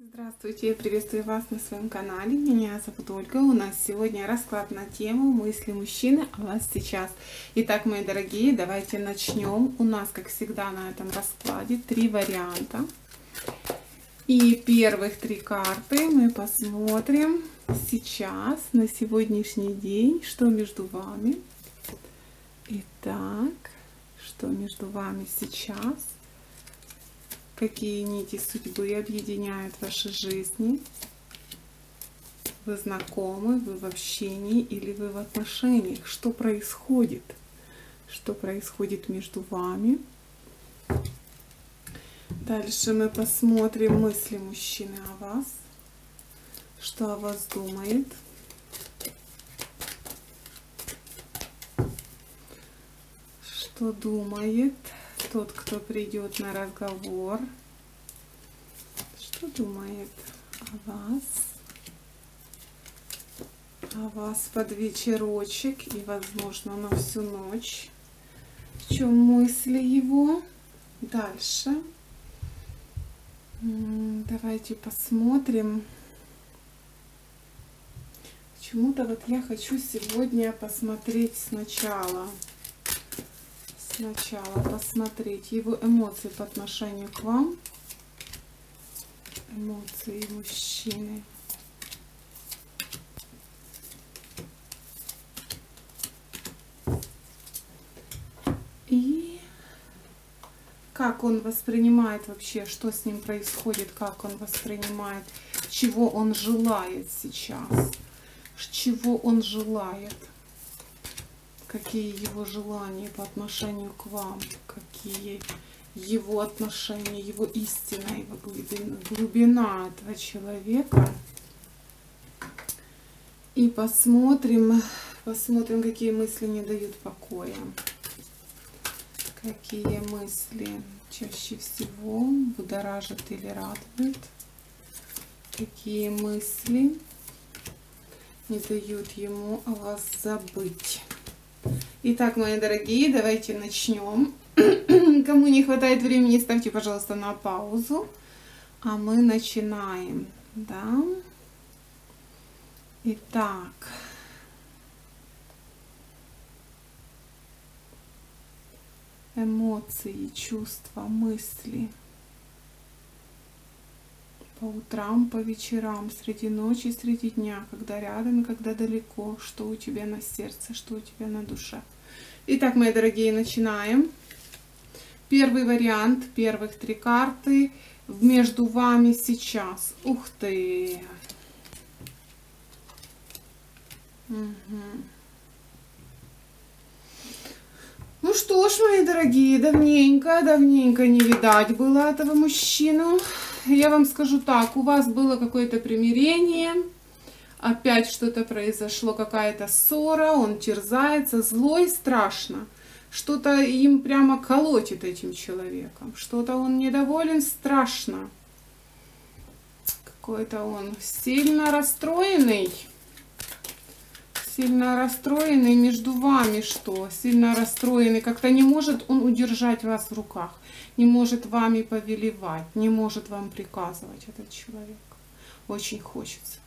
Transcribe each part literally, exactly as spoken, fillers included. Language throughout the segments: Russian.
Здравствуйте, я приветствую вас на своем канале. Меня зовут Ольга. У нас сегодня расклад на тему «Мысли мужчины о вас сейчас». Итак, мои дорогие, давайте начнем. У нас, как всегда, на этом раскладе три варианта. И первых три карты мы посмотрим сейчас, на сегодняшний день, что между вами. Итак, что между вами сейчас? Какие нити судьбы объединяют ваши жизни? Вы знакомы, вы в общении или вы в отношениях? Что происходит? Что происходит между вами? Дальше мы посмотрим мысли мужчины о вас. Что о вас думает? Что думает тот, кто придет на разговор, что думает о вас, о вас под вечерочек и, возможно, на всю ночь, в чем мысли его. Дальше давайте посмотрим. Почему-то вот я хочу сегодня посмотреть сначала. Сначала посмотреть его эмоции по отношению к вам. Эмоции мужчины. И как он воспринимает вообще, что с ним происходит, как он воспринимает, чего он желает сейчас, чего он желает. Какие его желания по отношению к вам, какие его отношения, его истина, его глубина, глубина этого человека. И посмотрим, посмотрим, какие мысли не дают покоя. Какие мысли чаще всего будоражат или радуют. Какие мысли не дают ему о вас забыть. Итак, мои дорогие, давайте начнем. Кому не хватает времени, ставьте, пожалуйста, на паузу. А мы начинаем. Да? Итак. Эмоции, чувства, мысли. По утрам, по вечерам, среди ночи, среди дня, когда рядом и когда далеко, что у тебя на сердце, что у тебя на душе. Итак, мои дорогие, начинаем. Первый вариант, первых три карты между вами сейчас. Ух ты! Угу. Ну что ж, мои дорогие, давненько, давненько не видать было этого мужчину. Я вам скажу так, у вас было какое-то примирение, опять что-то произошло, какая-то ссора, он терзается, злой, страшно. Что-то им прямо колотит, этим человеком, что-то он недоволен, страшно. Какой-то он сильно расстроенный. Сильно расстроенный между вами, что сильно расстроенный, как-то не может он удержать вас в руках, не может вами повелевать, не может вам приказывать этот человек. Очень хочется.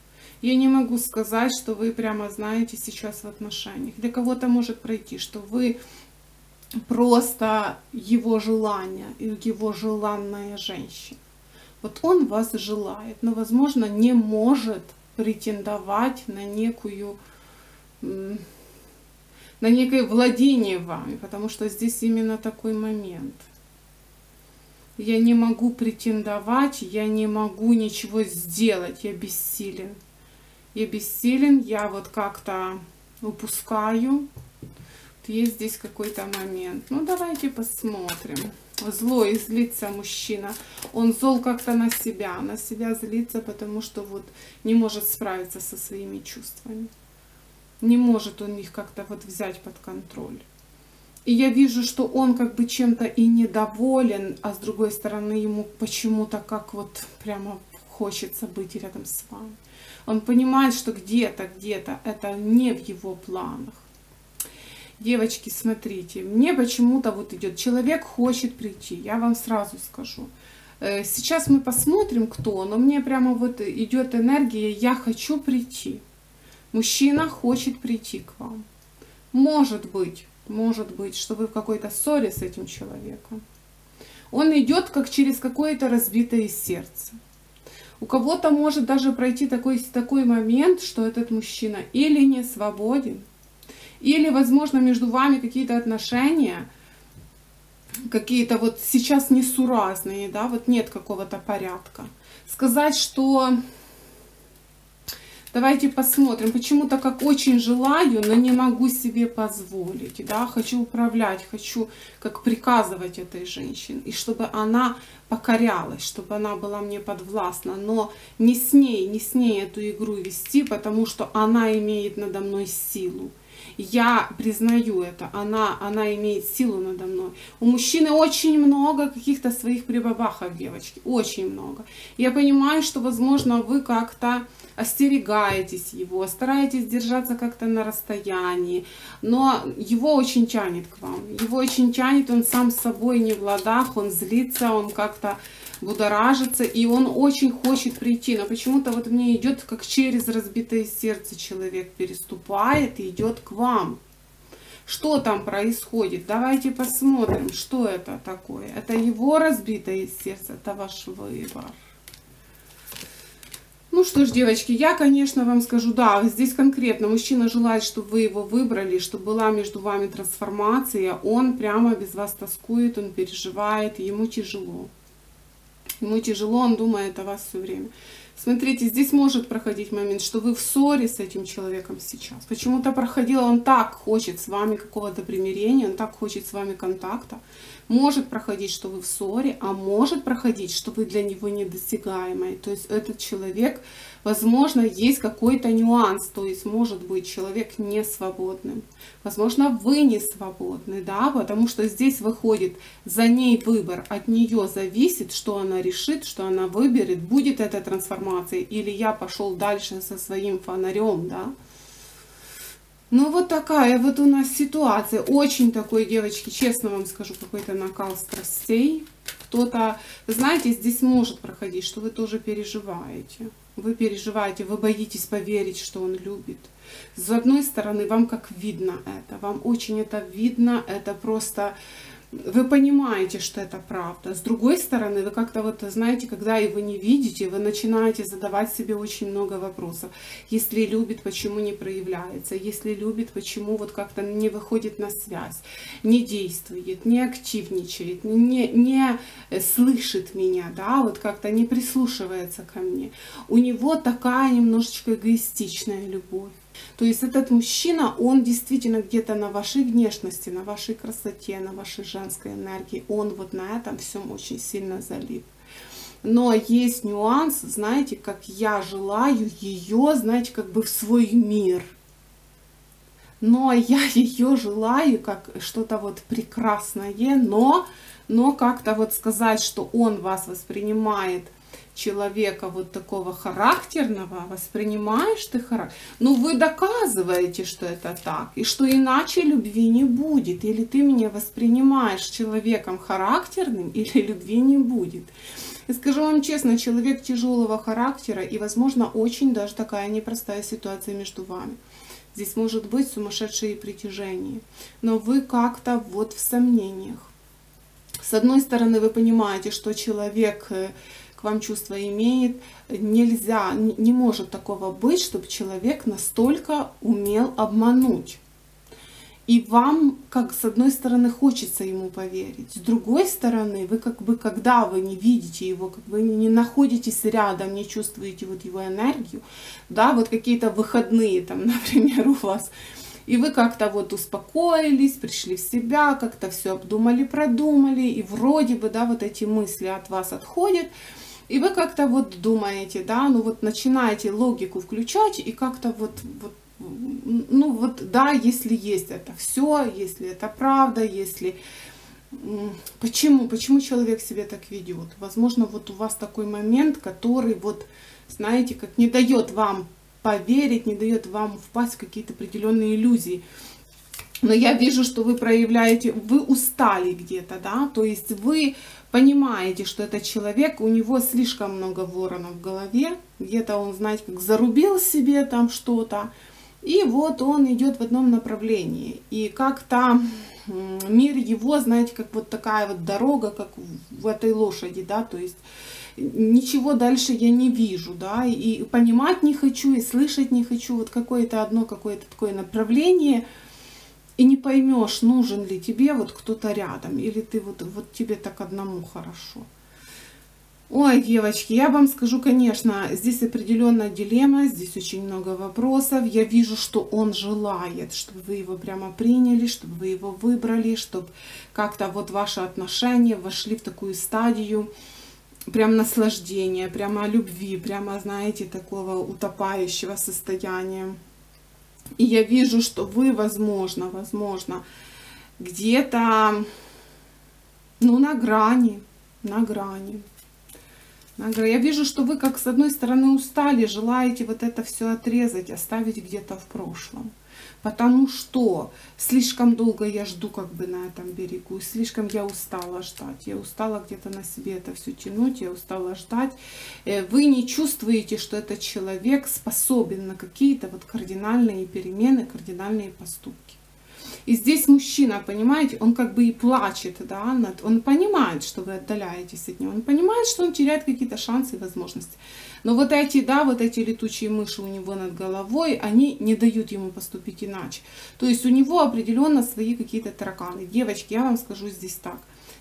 Я не могу сказать, что вы прямо знаете сейчас в отношениях. Для кого-то может пройти, что вы просто его желание, его желанная женщина. Вот он вас желает, но, возможно, не может претендовать на некую... на некое владение вами, потому что здесь именно такой момент. Я не могу претендовать, я не могу ничего сделать, я бессилен. Я бессилен, я вот как-то упускаю. Есть здесь какой-то момент. Ну, давайте посмотрим. Злой, злится мужчина. Он зол как-то на себя, на себя злится, потому что вот не может справиться со своими чувствами. Не может он их как-то вот взять под контроль. И я вижу, что он как бы чем-то и недоволен, а с другой стороны ему почему-то как вот прямо хочется быть рядом с вами. Он понимает, что где-то, где-то это не в его планах. Девочки, смотрите, мне почему-то вот идет, человек хочет прийти, я вам сразу скажу. Сейчас мы посмотрим, кто, но мне прямо вот идет энергия, я хочу прийти. Мужчина хочет прийти к вам. Может быть, может быть, что вы в какой-то ссоре с этим человеком. Он идет как через какое-то разбитое сердце. У кого-то может даже пройти такой, такой момент, что этот мужчина или не свободен, или, возможно, между вами какие-то отношения, какие-то вот сейчас несуразные, да, вот нет какого-то порядка. Сказать, что... Давайте посмотрим. Почему-то как очень желаю, но не могу себе позволить. Да? Хочу управлять, хочу как приказывать этой женщине. И чтобы она покорялась, чтобы она была мне подвластна. Но не с ней, не с ней эту игру вести, потому что она имеет надо мной силу. Я признаю это, она, она имеет силу надо мной. У мужчины очень много каких-то своих прибабахов, девочки, очень много. Я понимаю, что, возможно, вы как-то остерегаетесь его, стараетесь держаться как-то на расстоянии, но его очень тянет к вам, его очень тянет, он сам с собой не в ладах, он злится, он как-то будоражится, и он очень хочет прийти, но почему-то вот мне идет, как через разбитое сердце человек переступает и идет к вам. Что там происходит? Давайте посмотрим, что это такое. Это его разбитое сердце, это ваш выбор. Ну что ж, девочки, я, конечно, вам скажу, да, здесь конкретно мужчина желает, чтобы вы его выбрали, чтобы была между вами трансформация, он прямо без вас тоскует, он переживает, ему тяжело. Ему тяжело, он думает о вас все время. Смотрите, здесь может проходить момент, что вы в ссоре с этим человеком сейчас. Почему-то проходило, он так хочет с вами какого-то примирения, он так хочет с вами контакта. Может проходить, что вы в ссоре, а может проходить, что вы для него недосягаемый. То есть этот человек, возможно, есть какой-то нюанс, то есть может быть человек не свободным. Возможно, вы не свободны, да, потому что здесь выходит за ней выбор, от нее зависит, что она решит, что она выберет, будет эта трансформация или я пошел дальше со своим фонарем, да. Ну вот такая вот у нас ситуация. Очень такой, девочки, честно вам скажу, какой-то накал страстей. Кто-то, знаете, здесь может проходить, что вы тоже переживаете. Вы переживаете, вы боитесь поверить, что он любит. С одной стороны, вам как видно это, вам очень это видно, это просто... Вы понимаете, что это правда. С другой стороны, вы как-то вот, знаете, когда его не видите, вы начинаете задавать себе очень много вопросов. Если любит, почему не проявляется? Если любит, почему вот как-то не выходит на связь? Не действует, не активничает, не, не слышит меня, да, вот как-то не прислушивается ко мне. У него такая немножечко эгоистичная любовь. То есть этот мужчина, он действительно где-то на вашей внешности, на вашей красоте, на вашей женской энергии, он вот на этом всем очень сильно залип. Но есть нюанс, знаете, как я желаю ее, знаете, как бы в свой мир. Но я ее желаю как что-то вот прекрасное, но, но как-то вот сказать, что он вас воспринимает, человека вот такого характерного, воспринимаешь ты характер, но вы доказываете, что это так, и что иначе любви не будет, или ты меня воспринимаешь человеком характерным, или любви не будет. И скажу вам честно, человек тяжелого характера, и, возможно, очень даже такая непростая ситуация между вами. Здесь может быть сумасшедшее притяжение, но вы как-то вот в сомнениях. С одной стороны, вы понимаете, что человек... к вам чувство имеет, нельзя, не может такого быть, чтобы человек настолько умел обмануть. И вам, как с одной стороны, хочется ему поверить, с другой стороны, вы как бы, когда вы не видите его, как вы не находитесь рядом, не чувствуете вот его энергию, да, вот какие-то выходные там, например, у вас. И вы как-то вот успокоились, пришли в себя, как-то все обдумали, продумали, и вроде бы, да, вот эти мысли от вас отходят. И вы как-то вот думаете, да, ну вот начинаете логику включать, и как-то вот, вот, ну вот, да, если есть это все, если это правда, если... Почему, почему человек себя так ведет? Возможно, вот у вас такой момент, который вот, знаете, как не дает вам поверить, не дает вам впасть в какие-то определенные иллюзии. Но я вижу, что вы проявляете, вы устали где-то, да, то есть вы понимаете, что этот человек, у него слишком много воронов в голове, где-то он, знаете, как зарубил себе там что-то, и вот он идет в одном направлении, и как-то мир его, знаете, как вот такая вот дорога, как в этой лошади, да, то есть ничего дальше я не вижу, да, и понимать не хочу, и слышать не хочу, вот какое-то одно, какое-то такое направление. И не поймешь, нужен ли тебе вот кто-то рядом, или ты вот, вот тебе так одному хорошо. Ой, девочки, я вам скажу, конечно, здесь определенная дилемма, здесь очень много вопросов. Я вижу, что он желает, чтобы вы его прямо приняли, чтобы вы его выбрали, чтобы как-то вот ваши отношения вошли в такую стадию прям наслаждения, прямо любви, прямо, знаете, такого утопающего состояния. И я вижу, что вы, возможно, возможно, где-то, ну, на грани, на грани. на грани. Я вижу, что вы, как с одной стороны, устали, желаете вот это все отрезать, оставить где-то в прошлом. Потому что слишком долго я жду как бы на этом берегу, слишком я устала ждать, я устала где-то на себе это все тянуть, я устала ждать. Вы не чувствуете, что этот человек способен на какие-то вот кардинальные перемены, кардинальные поступки. И здесь мужчина, понимаете, он как бы и плачет, да, он понимает, что вы отдаляетесь от него, он понимает, что он теряет какие-то шансы и возможности. Но вот эти, да, вот эти летучие мыши у него над головой, они не дают ему поступить иначе. То есть у него определенно свои какие-то тараканы. Девочки, я вам скажу здесь так.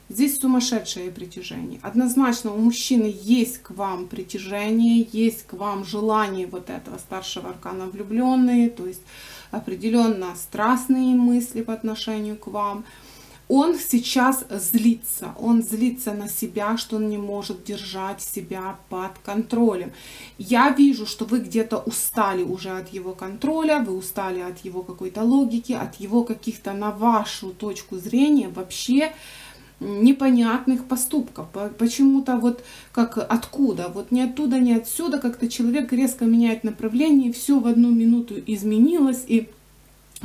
Здесь сумасшедшее притяжение. Однозначно у мужчины есть к вам притяжение, есть к вам желание вот этого старшего аркана влюбленные, то есть определенно страстные мысли по отношению к вам. Он сейчас злится, он злится на себя, что он не может держать себя под контролем. Я вижу, что вы где-то устали уже от его контроля, вы устали от его какой-то логики, от его каких-то на вашу точку зрения вообще непонятных поступков. Почему-то вот как откуда, вот не оттуда, не отсюда, как-то человек резко меняет направление, и все в одну минуту изменилось, и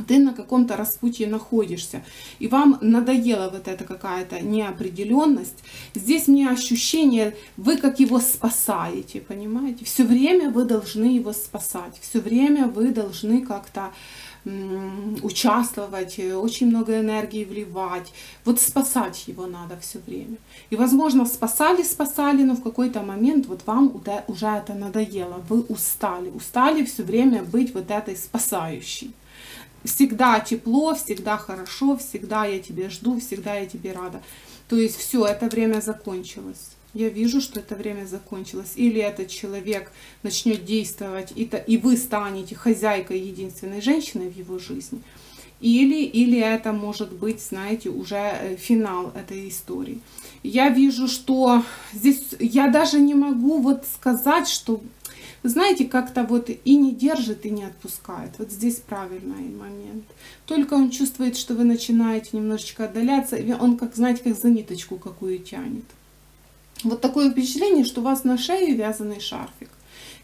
ты на каком-то распутье находишься, и вам надоела вот эта какая-то неопределенность. Здесь мне ощущение, вы как его спасаете, понимаете? Все время вы должны его спасать, все время вы должны как-то участвовать, очень много энергии вливать. Вот спасать его надо все время. И, возможно, спасали, спасали, но в какой-то момент вот вам уже это надоело. Вы устали, устали все время быть вот этой спасающей. Всегда тепло, всегда хорошо, всегда я тебе жду, всегда я тебе рада. То есть все, это время закончилось. Я вижу, что это время закончилось. Или этот человек начнет действовать, и, то, и вы станете хозяйкой единственной женщины в его жизни. Или, или это может быть, знаете, уже финал этой истории. Я вижу, что здесь я даже не могу вот сказать, что, знаете, как-то вот и не держит, и не отпускает. Вот здесь правильный момент. Только он чувствует, что вы начинаете немножечко отдаляться. Он, как, знаете, как за ниточку какую тянет. Вот такое впечатление, что у вас на шее вязаный шарфик.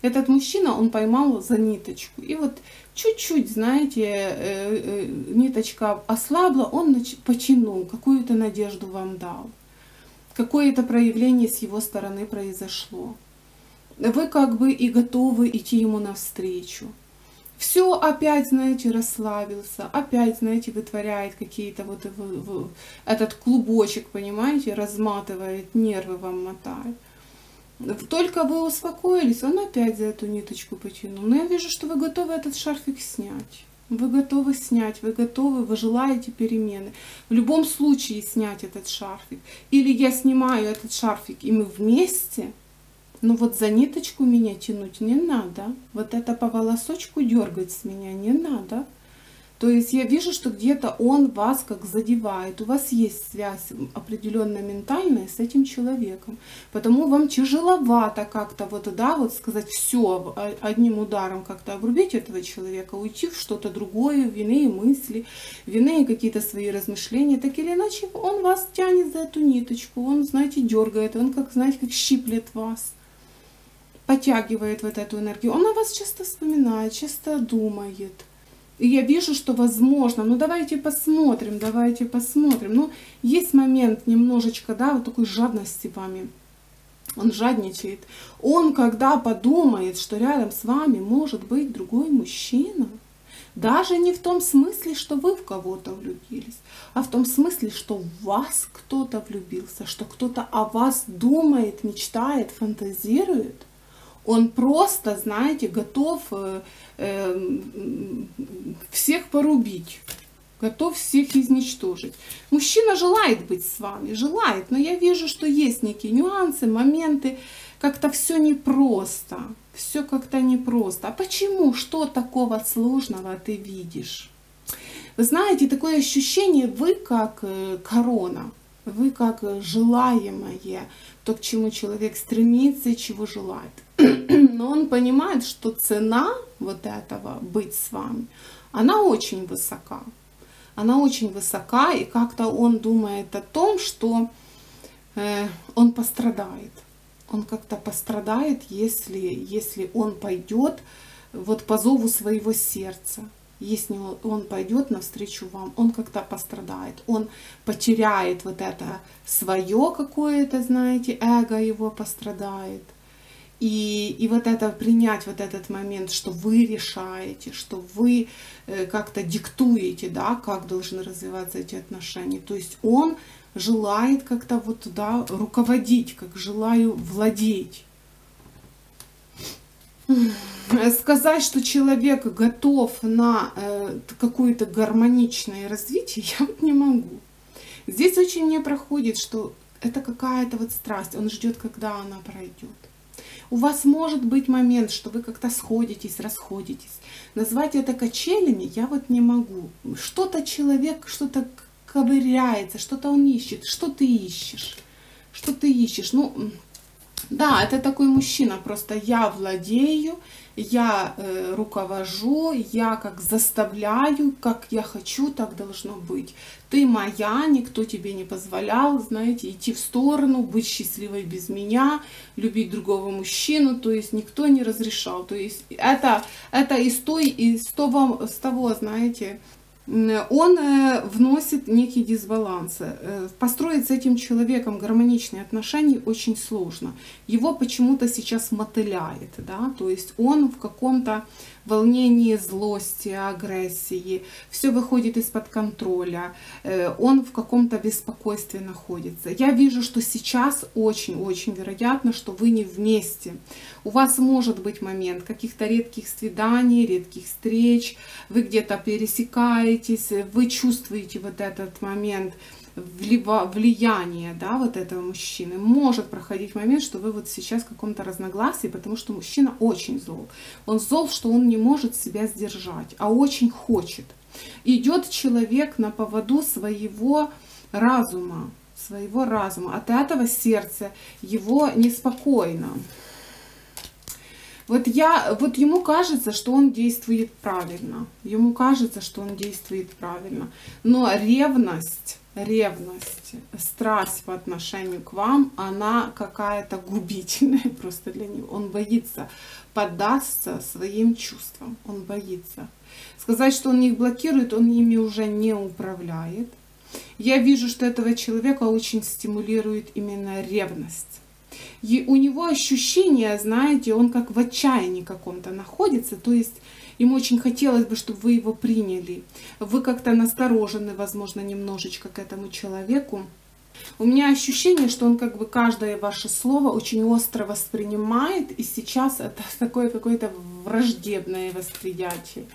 Этот мужчина, он поймал за ниточку. И вот чуть-чуть, знаете, ниточка ослабла, он потянул, какую-то надежду вам дал. Какое-то проявление с его стороны произошло. Вы как бы и готовы идти ему навстречу. Все опять, знаете, расслабился, опять, знаете, вытворяет какие-то вот этот клубочек, понимаете, разматывает, нервы вам мотает. Только вы успокоились, он опять за эту ниточку потянул. Но я вижу, что вы готовы этот шарфик снять. Вы готовы снять, вы готовы, вы желаете перемены. В любом случае снять этот шарфик. Или я снимаю этот шарфик, и мы вместе. Но вот за ниточку меня тянуть не надо. Вот это по волосочку дергать с меня не надо. То есть я вижу, что где-то он вас как задевает. У вас есть связь определенно ментальная с этим человеком. Потому вам тяжеловато как-то вот, да, вот сказать все, одним ударом как-то обрубить этого человека, уйти в что-то другое, в иные мысли, в иные какие-то свои размышления. Так или иначе он вас тянет за эту ниточку, он, знаете, дергает, он как, знаете, как щиплет вас. Подтягивает вот эту энергию. Он о вас часто вспоминает, часто думает. И я вижу, что возможно. Ну, давайте посмотрим, давайте посмотрим. Ну, есть момент немножечко, да, вот такой жадности вами. Он жадничает. Он, когда подумает, что рядом с вами может быть другой мужчина, даже не в том смысле, что вы в кого-то влюбились, а в том смысле, что в вас кто-то влюбился, что кто-то о вас думает, мечтает, фантазирует, он просто, знаете, готов э, э, всех порубить, готов всех изничтожить. Мужчина желает быть с вами, желает, но я вижу, что есть некие нюансы, моменты, как-то все непросто, все как-то непросто. А почему? Что такого сложного ты видишь? Вы знаете, такое ощущение, вы как корона, вы как желаемое, то, к чему человек стремится, чего желает. Но он понимает, что цена вот этого быть с вами, она очень высока. Она очень высока, и как-то он думает о том, что э, он пострадает. Он как-то пострадает, если, если он пойдет вот по зову своего сердца. Если он пойдет навстречу вам, он как-то пострадает. Он потеряет вот это свое какое-то, знаете, эго его пострадает. И, и вот это, принять вот этот момент, что вы решаете, что вы как-то диктуете, да, как должны развиваться эти отношения. То есть он желает как-то вот туда руководить, как желаю владеть. Сказать, что человек готов на какое-то гармоничное развитие, я вот не могу. Здесь очень мне проходит, что это какая-то вот страсть, он ждет, когда она пройдет. У вас может быть момент, что вы как-то сходитесь, расходитесь. Назвать это качелями я вот не могу. Что-то человек, что-то ковыряется, что-то он ищет. Что ты ищешь? Что ты ищешь? Ну, да, это такой мужчина, просто я владею, я э, руковожу, я как заставляю, как я хочу, так должно быть. Ты моя, никто тебе не позволял, знаете, идти в сторону, быть счастливой без меня, любить другого мужчину, то есть никто не разрешал. То есть это, это из, той, из того, с того, знаете... Он вносит некий дисбаланс. Построить с этим человеком гармоничные отношения очень сложно. Его почему-то сейчас мотыляет, да? То есть он в каком-то волнении злости, агрессии, все выходит из-под контроля, он в каком-то беспокойстве находится. Я вижу, что сейчас очень-очень вероятно, что вы не вместе. У вас может быть момент каких-то редких свиданий, редких встреч, вы где-то пересекаетесь, вы чувствуете вот этот момент влияние, да, вот этого мужчины. Может проходить момент, что вы вот сейчас в каком-то разногласии, потому что мужчина очень зол. Он зол, что он не может себя сдержать, а очень хочет. Идет человек на поводу своего разума, своего разума. От этого сердце его неспокойно. Вот, я, вот ему кажется, что он действует правильно. Ему кажется, что он действует правильно. Но ревность, ревность, страсть по отношению к вам, она какая-то губительная просто для него. Он боится поддаться своим чувствам. Он боится. Сказать, что он их блокирует, он ими уже не управляет. Я вижу, что этого человека очень стимулирует именно ревность. И у него ощущение, знаете, он как в отчаянии каком-то находится, то есть ему очень хотелось бы, чтобы вы его приняли. Вы как-то насторожены, возможно, немножечко к этому человеку. У меня ощущение, что он как бы каждое ваше слово очень остро воспринимает, и сейчас это такое какое-то враждебное восприятие.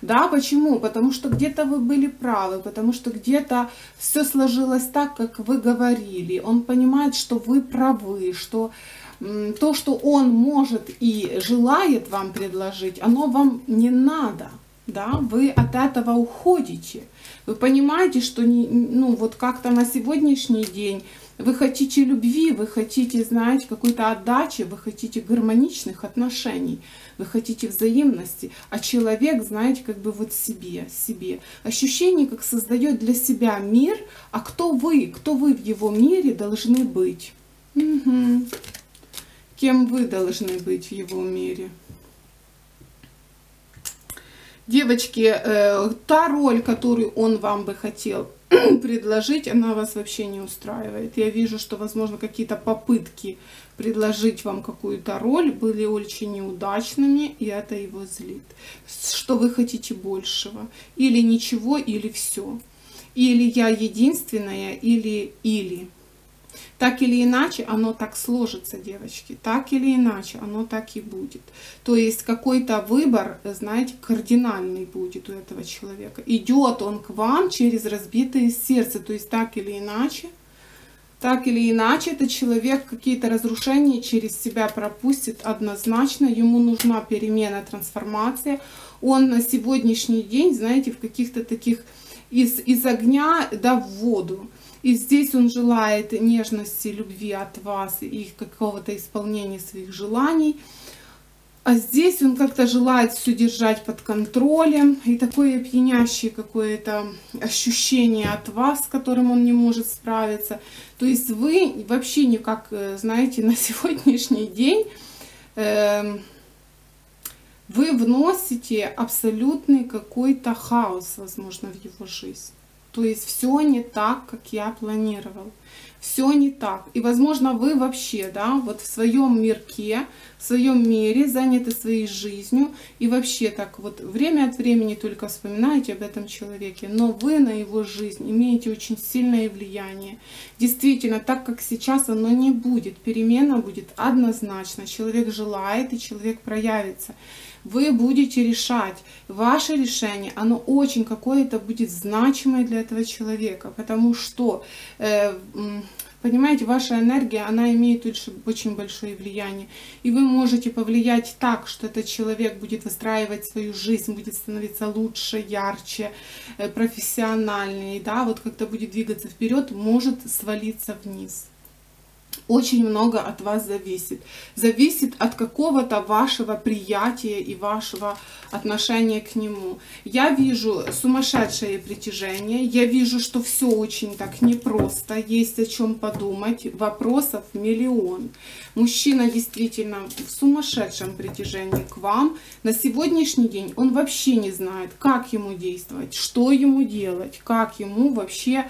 Да, почему? Потому что где-то вы были правы, потому что где-то все сложилось так, как вы говорили. Он понимает, что вы правы, что то, что он может и желает вам предложить, оно вам не надо. Да, вы от этого уходите. Вы понимаете, что ну, вот как-то на сегодняшний день вы хотите любви, вы хотите, знаете, какой-то отдачи, вы хотите гармоничных отношений, вы хотите взаимности, а человек, знаете, как бы вот себе, себе. Ощущение, как создает для себя мир, а кто вы, кто вы в его мире должны быть. Угу. Кем вы должны быть в его мире? Девочки, э, та роль, которую он вам бы хотел предложить, она вас вообще не устраивает. Я вижу, что, возможно, какие-то попытки предложить вам какую-то роль были очень неудачными, и это его злит. Что вы хотите большего? Или ничего, или все. Или я единственная, или или. Так или иначе, оно так сложится, девочки. Так или иначе, оно так и будет. То есть какой-то выбор, знаете, кардинальный будет у этого человека. Идет он к вам через разбитое сердце. То есть так или иначе, так или иначе, этот человек какие-то разрушения через себя пропустит однозначно. Ему нужна перемена, трансформация. Он на сегодняшний день, знаете, в каких-то таких из, из огня да в воду. И здесь он желает нежности, любви от вас и какого-то исполнения своих желаний. А здесь он как-то желает все держать под контролем. И такое пьянящее какое-то ощущение от вас, с которым он не может справиться. То есть вы вообще никак, знаете, на сегодняшний день... Э вы вносите абсолютный какой-то хаос, возможно, в его жизнь. То есть все не так, как я планировал. Все не так. И, возможно, вы вообще, да, вот в своем мирке, в своем мире заняты своей жизнью. И вообще так вот время от времени только вспоминаете об этом человеке. Но вы на его жизнь имеете очень сильное влияние. Действительно, так как сейчас оно не будет. Перемена будет однозначно. Человек желает, и человек проявится. Вы будете решать. Ваше решение, оно очень какое-то будет значимое для этого человека. Потому что... Э, понимаете, ваша энергия, она имеет очень большое влияние. И вы можете повлиять так, что этот человек будет выстраивать свою жизнь, будет становиться лучше, ярче, профессиональнее, да, вот как-то будет двигаться вперед, может свалиться вниз. Очень много от вас зависит. Зависит от какого-то вашего приятия и вашего отношения к нему. Я вижу сумасшедшее притяжение. Я вижу, что все очень так непросто. Есть о чем подумать. Вопросов миллион. Мужчина действительно в сумасшедшем притяжении к вам. На сегодняшний день он вообще не знает, как ему действовать, что ему делать, как ему вообще...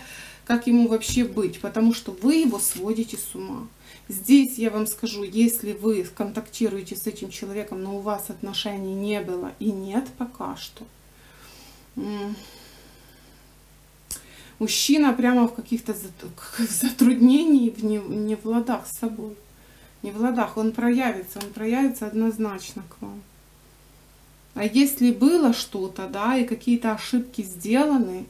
как ему вообще быть, потому что вы его сводите с ума. Здесь я вам скажу, если вы контактируете с этим человеком, но у вас отношений не было и нет пока что, мужчина прямо в каких-то затруднениях, не в ладах с собой, не в ладах, он проявится, он проявится однозначно к вам. А если было что-то, да, и какие-то ошибки сделаны,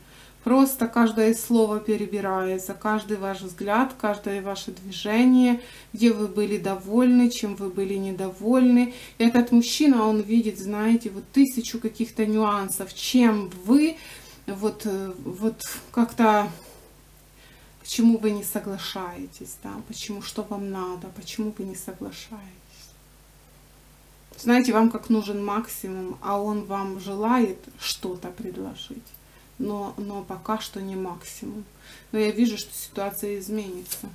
просто каждое слово перебирается, каждый ваш взгляд, каждое ваше движение, где вы были довольны, чем вы были недовольны. Этот мужчина, он видит, знаете, вот тысячу каких-то нюансов, чем вы вот, вот как-то, почему вы не соглашаетесь, да, почему, что вам надо, почему вы не соглашаетесь. Знаете, вам как нужен максимум, а он вам желает что-то предложить. Но, но пока что не максимум. Но я вижу, что ситуация изменится.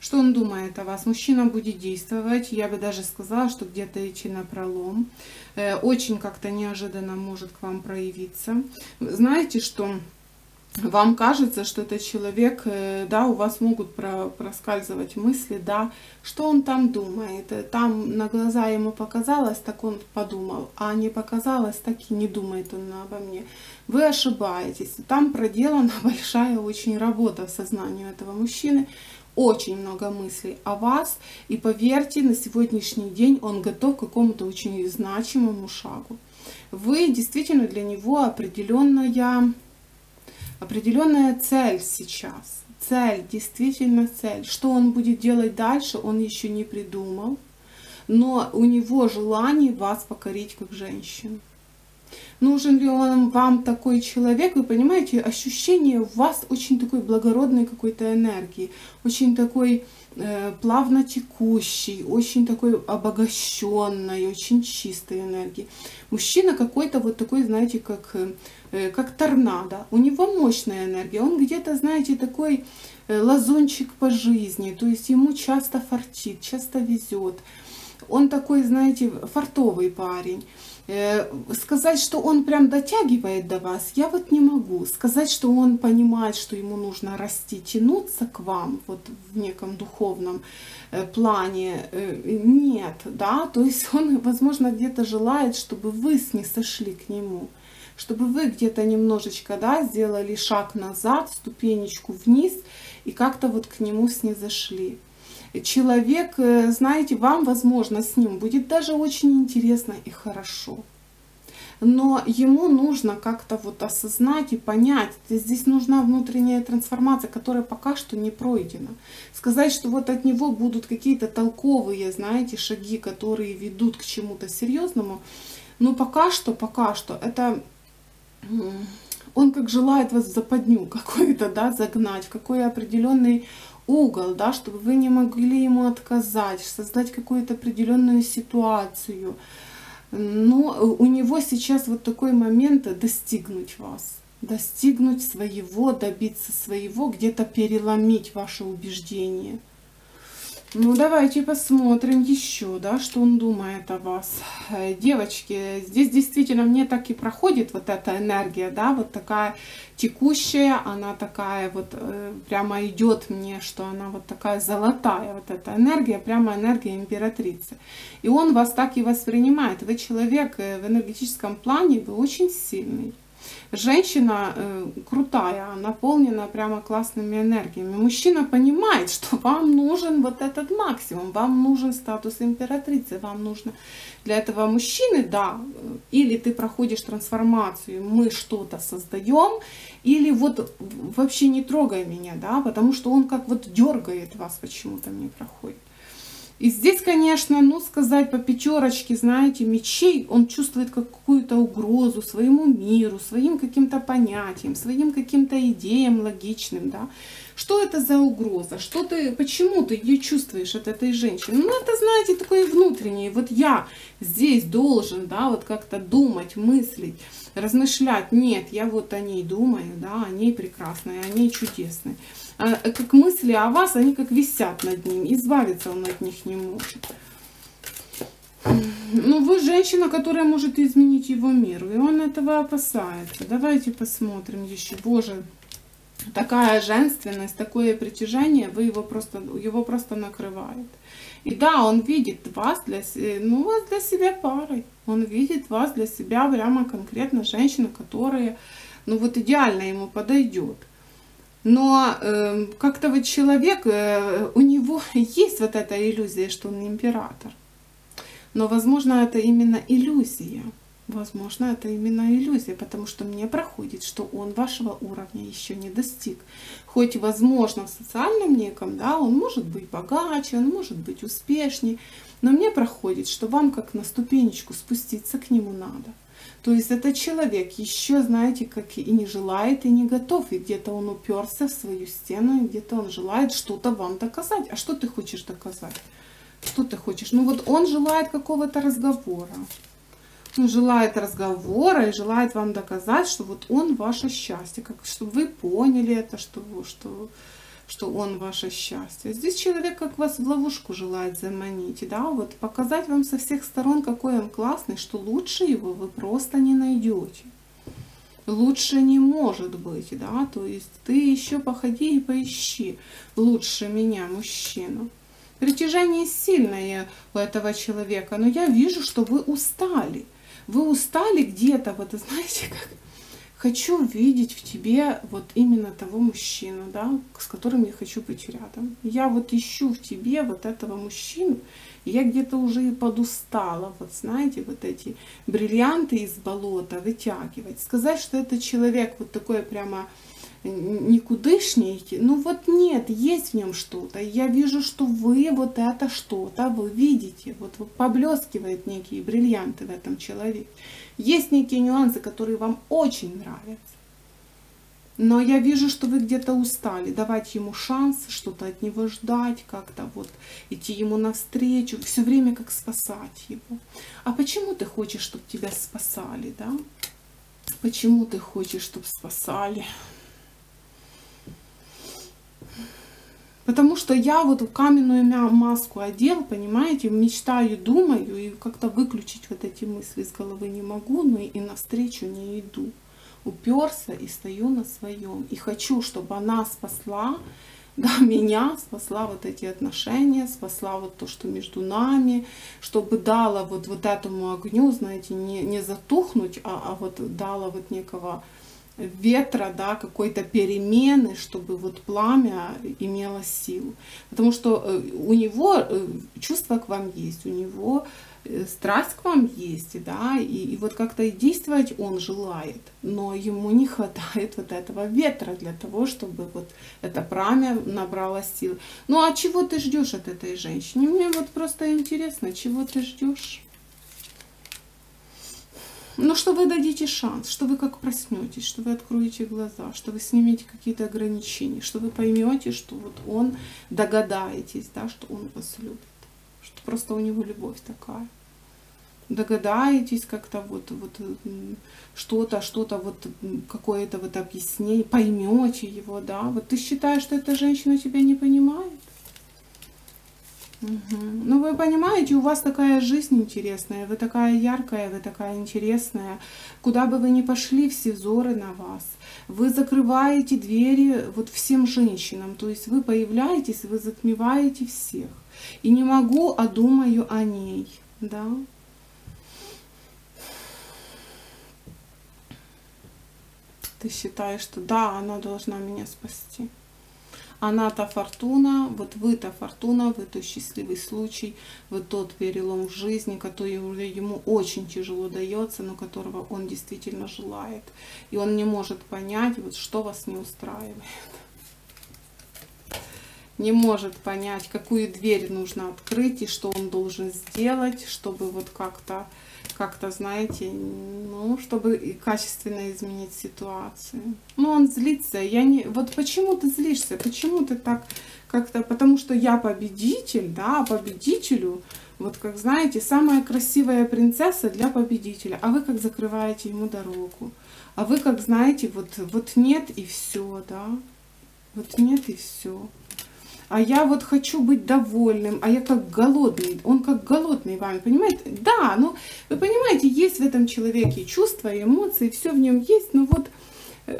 Что он думает о вас? Мужчина будет действовать. Я бы даже сказала, что где-то идти напролом. Э, очень как-то неожиданно может к вам проявиться. Знаете, что вам кажется, что этот человек, э, да, у вас могут про, проскальзывать мысли, да, что он там думает. Там на глаза ему показалось, так он подумал, а не показалось, так и не думает он обо мне. Вы ошибаетесь. Там проделана большая очень работа в сознании этого мужчины. Очень много мыслей о вас. И поверьте, на сегодняшний день он готов к какому-то очень значимому шагу. Вы действительно для него определенная, определенная цель сейчас. Цель, действительно цель. Что он будет делать дальше, он еще не придумал. Но у него желание вас покорить как женщину. Нужен ли он вам такой человек? Вы понимаете, ощущение у вас очень такой благородной какой-то энергии, очень такой э, плавно текущей, очень такой обогащенной, очень чистой энергии. Мужчина какой-то вот такой, знаете, как, э, как торнадо. У него мощная энергия, он где-то, знаете, такой э, лазунчик по жизни, то есть ему часто фартит, часто везет. он такой, знаете, фартовый парень. Сказать, что он прям дотягивает до вас, я вот не могу. Сказать, что он понимает, что ему нужно расти, тянуться к вам, вот в неком духовном плане, нет, да, то есть он, возможно, где-то желает, чтобы вы снизошли к нему, чтобы вы где-то немножечко, да, сделали шаг назад, ступенечку вниз и как-то вот к нему снизошли. Человек, знаете, вам, возможно, с ним будет даже очень интересно и хорошо. Но ему нужно как-то вот осознать и понять, здесь нужна внутренняя трансформация, которая пока что не пройдена. Сказать, что вот от него будут какие-то толковые, знаете, шаги, которые ведут к чему-то серьезному, но пока что, пока что, это... Он как желает вас в западню какую-то, да, загнать, в какой определенный угол, да, чтобы вы не могли ему отказать, создать какую-то определенную ситуацию. Но у него сейчас вот такой момент достигнуть вас, достигнуть своего, добиться своего, где-то переломить ваши убеждения. Ну, давайте посмотрим еще, да, что он думает о вас. Девочки, здесь действительно мне так и проходит вот эта энергия, да, вот такая текущая, она такая вот прямо идет мне, что она вот такая золотая, вот эта энергия, прямо энергия императрицы. И он вас так и воспринимает. Вы человек в энергетическом плане, вы очень сильный. Женщина э, крутая, наполнена прямо классными энергиями. Мужчина понимает, что вам нужен вот этот максимум, вам нужен статус императрицы, вам нужно для этого мужчины, да, или ты проходишь трансформацию, мы что-то создаем, или вот вообще не трогай меня, да, потому что он как вот дергает вас, почему-то мне проходит. И здесь, конечно, ну, сказать по пятерочке, знаете, мечей, он чувствует какую-то угрозу своему миру, своим каким-то понятиям, своим каким-то идеям логичным, да. Что это за угроза? Что ты, почему ты ее чувствуешь от этой женщины? Ну, это, знаете, такое внутреннее. Вот я здесь должен, да, вот как-то думать, мыслить, размышлять. Нет, я вот о ней думаю, да, о ней прекрасной, о ней чудесной. Как мысли о вас, они как висят над ним, избавиться он от них не может. Но вы женщина, которая может изменить его мир, и он этого опасается. Давайте посмотрим еще. Боже, такая женственность, такое притяжение, вы его просто, его просто накрывает. И да, он видит вас для, ну, вас для себя парой, он видит вас для себя прямо конкретно женщина, которая, ну, вот идеально ему подойдет. Но э, как-то вот человек, э, у него есть вот эта иллюзия, что он император. Но, возможно, это именно иллюзия. Возможно, это именно иллюзия, потому что мне проходит, что он вашего уровня еще не достиг. Хоть, возможно, в социальном неком, да, он может быть богаче, он может быть успешнее, но мне проходит, что вам как на ступенечку спуститься к нему надо. То есть этот человек еще, знаете, как и не желает, и не готов, и где-то он уперся в свою стену, и где-то он желает что-то вам доказать. А что ты хочешь доказать? Что ты хочешь? Ну вот он желает какого-то разговора. Он желает разговора и желает вам доказать, что вот он ваше счастье, как, чтобы вы поняли это, что, что, что он ваше счастье. Здесь человек как вас в ловушку желает заманить, да, вот показать вам со всех сторон, какой он классный, что лучше его вы просто не найдете. Лучше не может быть, да, то есть ты еще походи и поищи лучше меня, мужчину. Притяжение сильное у этого человека, но я вижу, что вы устали. Вы устали где-то, вот знаете, как хочу видеть в тебе вот именно того мужчину, да, с которым я хочу быть рядом. Я вот ищу в тебе вот этого мужчину, и я где-то уже и подустала, вот знаете, вот эти бриллианты из болота вытягивать. Сказать, что это человек вот такой прямо никудышний, ну вот нет, есть в нем что-то. Я вижу, что вы вот это что-то, вы видите, вот, вот поблескивают некие бриллианты в этом человеке. Есть некие нюансы, которые вам очень нравятся. Но я вижу, что вы где-то устали. Давать ему шанс, что-то от него ждать, как-то вот идти ему навстречу, все время как спасать его. А почему ты хочешь, чтобы тебя спасали, да? Почему ты хочешь, чтобы спасали? Потому что я вот каменную маску одел, понимаете, мечтаю, думаю, и как-то выключить вот эти мысли из головы не могу, но и навстречу не иду. Уперся и стою на своем. И хочу, чтобы она спасла, да, меня, спасла вот эти отношения, спасла вот то, что между нами, чтобы дала вот, вот этому огню, знаете, не, не затухнуть, а, а вот дала вот некого ветра, да, какой-то перемены, чтобы вот пламя имело силу. Потому что у него чувство к вам есть, у него страсть к вам есть, да, и, и вот как-то и действовать он желает, но ему не хватает вот этого ветра для того, чтобы вот это пламя набрало силы. Ну а чего ты ждешь от этой женщины? Мне вот просто интересно, чего ты ждешь? Ну, что вы дадите шанс, что вы как проснетесь, что вы откроете глаза, что вы снимете какие-то ограничения, что вы поймете, что вот он, догадаетесь, да, что он вас любит, что просто у него любовь такая. Догадаетесь как-то вот, вот что-то, что-то вот какое-то вот объяснение, поймете его, да. Вот ты считаешь, что эта женщина тебя не понимает? Угу. Ну, вы понимаете, у вас такая жизнь интересная, вы такая яркая, вы такая интересная. Куда бы вы ни пошли, все взоры на вас. Вы закрываете двери вот всем женщинам, то есть вы появляетесь, вы затмеваете всех. И не могу, а думаю о ней, да. Ты считаешь, что да, она должна меня спасти. Она та фортуна, вот вы та фортуна, вы тот счастливый случай, вы тот перелом в жизни, который ему очень тяжело дается, но которого он действительно желает. И он не может понять, вот, что вас не устраивает. Не может понять, какую дверь нужно открыть и что он должен сделать, чтобы вот как-то, как-то, знаете, ну, чтобы качественно изменить ситуацию. Ну, он злится. Я не... Вот почему ты злишься? Почему ты так как-то... Потому что я победитель, да, победителю, вот как, знаете, самая красивая принцесса для победителя. А вы как закрываете ему дорогу. А вы как, знаете, вот, вот нет и все, да. Вот нет и все. А я вот хочу быть довольным, а я как голодный, он как голодный вами, понимаете? Да, ну, вы понимаете, есть в этом человеке чувства, эмоции, все в нем есть, но вот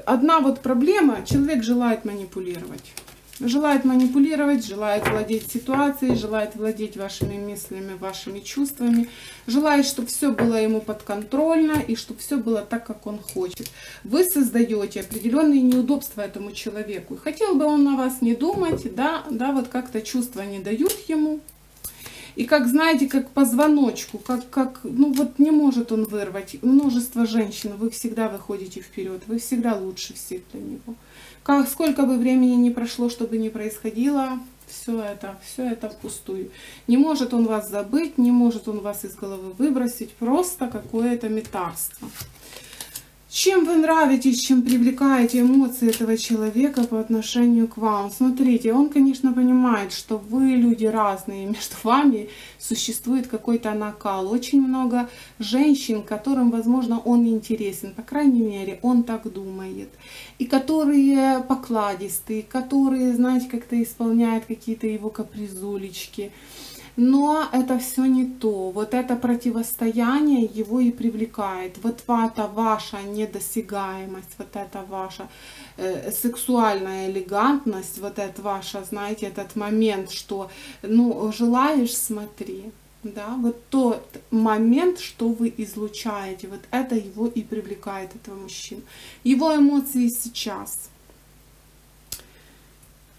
одна вот проблема, человек желает манипулировать. Желает манипулировать, желает владеть ситуацией, желает владеть вашими мыслями, вашими чувствами, желает, чтобы все было ему подконтрольно и чтобы все было так, как он хочет. Вы создаете определенные неудобства этому человеку. Хотел бы он на вас не думать, да, да, вот как-то чувства не дают ему. И как, знаете, как позвоночку, как, как, ну вот не может он вырвать. Множество женщин, вы всегда выходите вперед, вы всегда лучше всех для него. Как, сколько бы времени ни прошло, что бы ни происходило, все это, все это впустую. Не может он вас забыть, не может он вас из головы выбросить, просто какое-то мытарство. Чем вы нравитесь, чем привлекаете эмоции этого человека по отношению к вам? Смотрите, он, конечно, понимает, что вы люди разные, между вами существует какой-то накал. Очень много женщин, которым, возможно, он интересен, по крайней мере, он так думает. И которые покладистые, которые, знаете, как-то исполняют какие-то его капризулечки. Но это все не то. Вот это противостояние его и привлекает. Вот эта ваша недосягаемость, вот эта ваша э, сексуальная элегантность, вот это ваша, знаете, этот момент, что, ну, желаешь, смотри. Да, вот тот момент, что вы излучаете, вот это его и привлекает, этого мужчину. Его эмоции сейчас.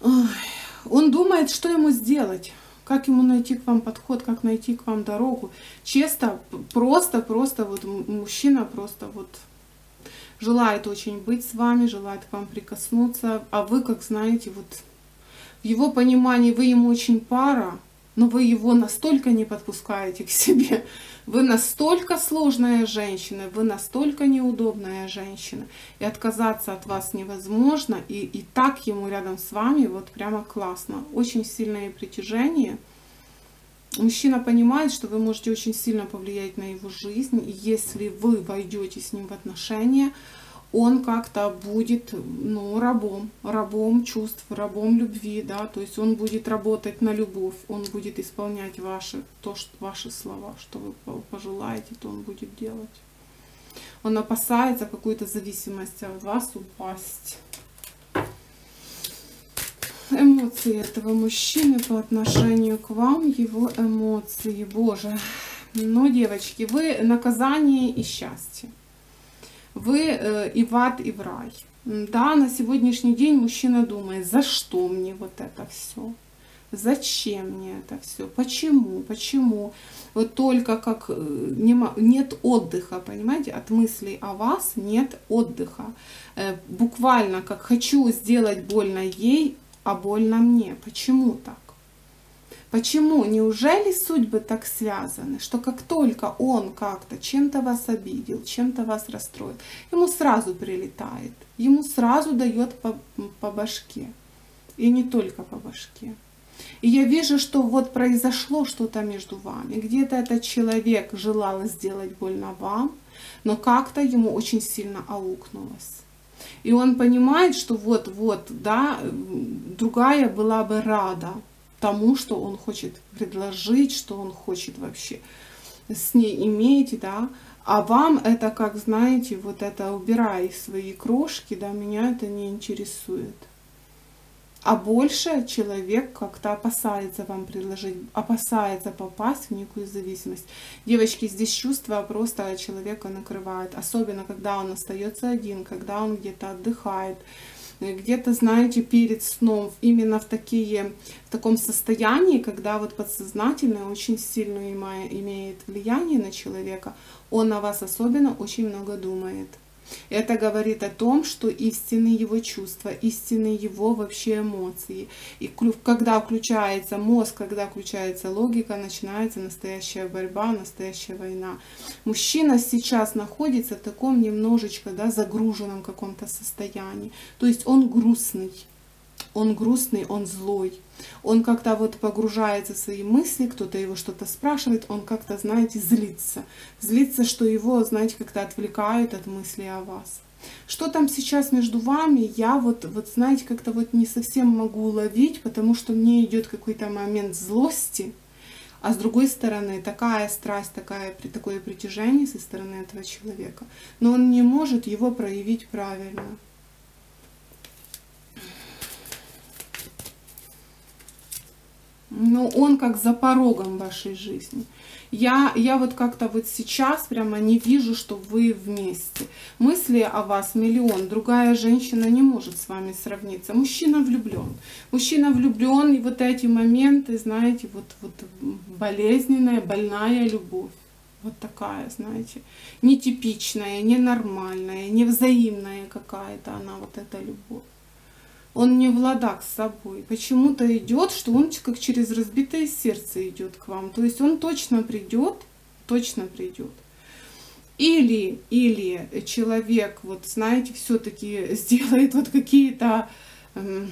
Ой, он думает, что ему сделать. Как ему найти к вам подход, как найти к вам дорогу. Честно, просто, просто, вот мужчина просто вот желает очень быть с вами, желает к вам прикоснуться. А вы, как знаете, вот в его понимании вы ему очень пара, но вы его настолько не подпускаете к себе. Вы настолько сложная женщина, вы настолько неудобная женщина. И отказаться от вас невозможно. И, и так ему рядом с вами вот прямо классно. Очень сильное притяжение. Мужчина понимает, что вы можете очень сильно повлиять на его жизнь. И если вы войдете с ним в отношения, он как-то будет, ну, рабом, рабом чувств, рабом любви, да, то есть он будет работать на любовь, он будет исполнять ваши, то, что, ваши слова, что вы пожелаете, то он будет делать. Он опасается какой-то зависимости от вас упасть. Эмоции этого мужчины по отношению к вам, его эмоции, боже. Но, девочки, вы наказание и счастье. Вы э, и в ад, и в рай. Да, на сегодняшний день мужчина думает, за что мне вот это все? Зачем мне это все? Почему? Почему? Вот только как нет отдыха, понимаете? От мыслей о вас нет отдыха. Э, буквально как хочу сделать больно ей, а больно мне. Почему так? Почему? Неужели судьбы так связаны, что как только он как-то чем-то вас обидел, чем-то вас расстроил, ему сразу прилетает, ему сразу дает по, по башке. И не только по башке. И я вижу, что вот произошло что-то между вами. Где-то этот человек желал сделать больно вам, но как-то ему очень сильно аукнулось. И он понимает, что вот-вот, да, другая была бы рада тому, что он хочет предложить, что он хочет вообще с ней иметь, да, а вам это, как знаете, вот это убирай свои крошки, да, меня это не интересует. А больше человек как-то опасается вам предложить, опасается попасть в некую зависимость. Девочки, здесь чувства просто человека накрывают, особенно когда он остается один, когда он где-то отдыхает. Где-то, знаете, перед сном, именно в, такие, в таком состоянии, когда вот подсознательное очень сильно имеет влияние на человека, он о вас особенно очень много думает. Это говорит о том, что истинны его чувства, истинны его вообще эмоции. И когда включается мозг, когда включается логика, начинается настоящая борьба, настоящая война. Мужчина сейчас находится в таком немножечко, да, загруженном каком-то состоянии. То есть он грустный, он грустный, он злой. Он как-то вот погружается в свои мысли, кто-то его что-то спрашивает, он как-то, знаете, злится. Злится, что его, знаете, как-то отвлекают от мыслей о вас. Что там сейчас между вами, я вот, вот знаете, как-то вот не совсем могу уловить, потому что мне идет какой-то момент злости, а с другой стороны такая страсть, такая, такое притяжение со стороны этого человека. Но он не может его проявить правильно. Но он как за порогом вашей жизни. Я, я вот как-то вот сейчас прямо не вижу, что вы вместе. Мысли о вас миллион. Другая женщина не может с вами сравниться. Мужчина влюблен. Мужчина влюблен, и вот эти моменты, знаете, вот, вот болезненная, больная любовь. Вот такая, знаете, нетипичная, ненормальная, невзаимная какая-то она, вот эта любовь. Он не в ладах с собой. Почему-то идет, что он как через разбитое сердце идет к вам. То есть он точно придет, точно придет. Или, или человек, вот знаете, все-таки сделает вот какие-то... Эм,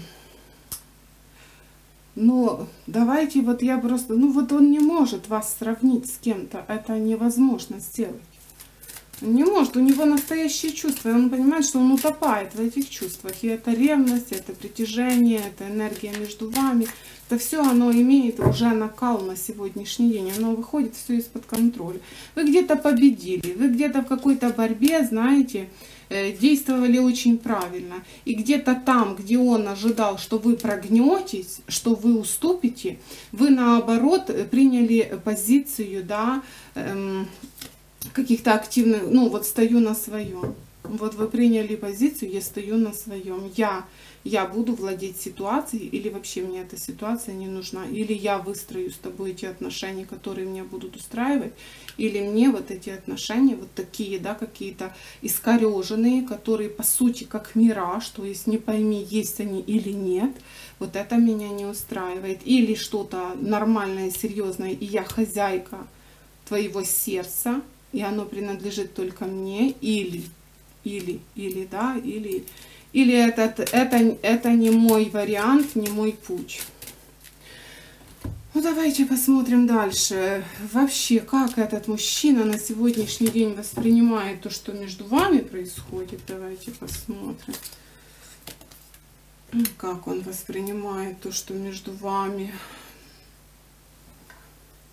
но давайте вот я просто... Ну вот он не может вас сравнить с кем-то. Это невозможно сделать. Не может, у него настоящие чувства, и он понимает, что он утопает в этих чувствах. И это ревность, это притяжение, это энергия между вами. Это все оно имеет уже накал на сегодняшний день, оно выходит все из-под контроля. Вы где-то победили, вы где-то в какой-то борьбе, знаете, действовали очень правильно. И где-то там, где он ожидал, что вы прогнетесь, что вы уступите, вы наоборот приняли позицию, да, эм, каких-то активных, ну вот стою на своем. Вот вы приняли позицию, я стою на своем. Я, я буду владеть ситуацией, или вообще мне эта ситуация не нужна. Или я выстрою с тобой те отношения, которые меня будут устраивать. Или мне вот эти отношения, вот такие, да, какие-то искореженные, которые по сути как мираж, то есть не пойми, есть они или нет. Вот это меня не устраивает. Или что-то нормальное, серьезное, и я хозяйка твоего сердца. И оно принадлежит только мне, или, или, или, да, или, или этот, это, это не мой вариант, не мой путь. Ну, давайте посмотрим дальше. Вообще, как этот мужчина на сегодняшний день воспринимает то, что между вами происходит. Давайте посмотрим, как он воспринимает то, что между вами.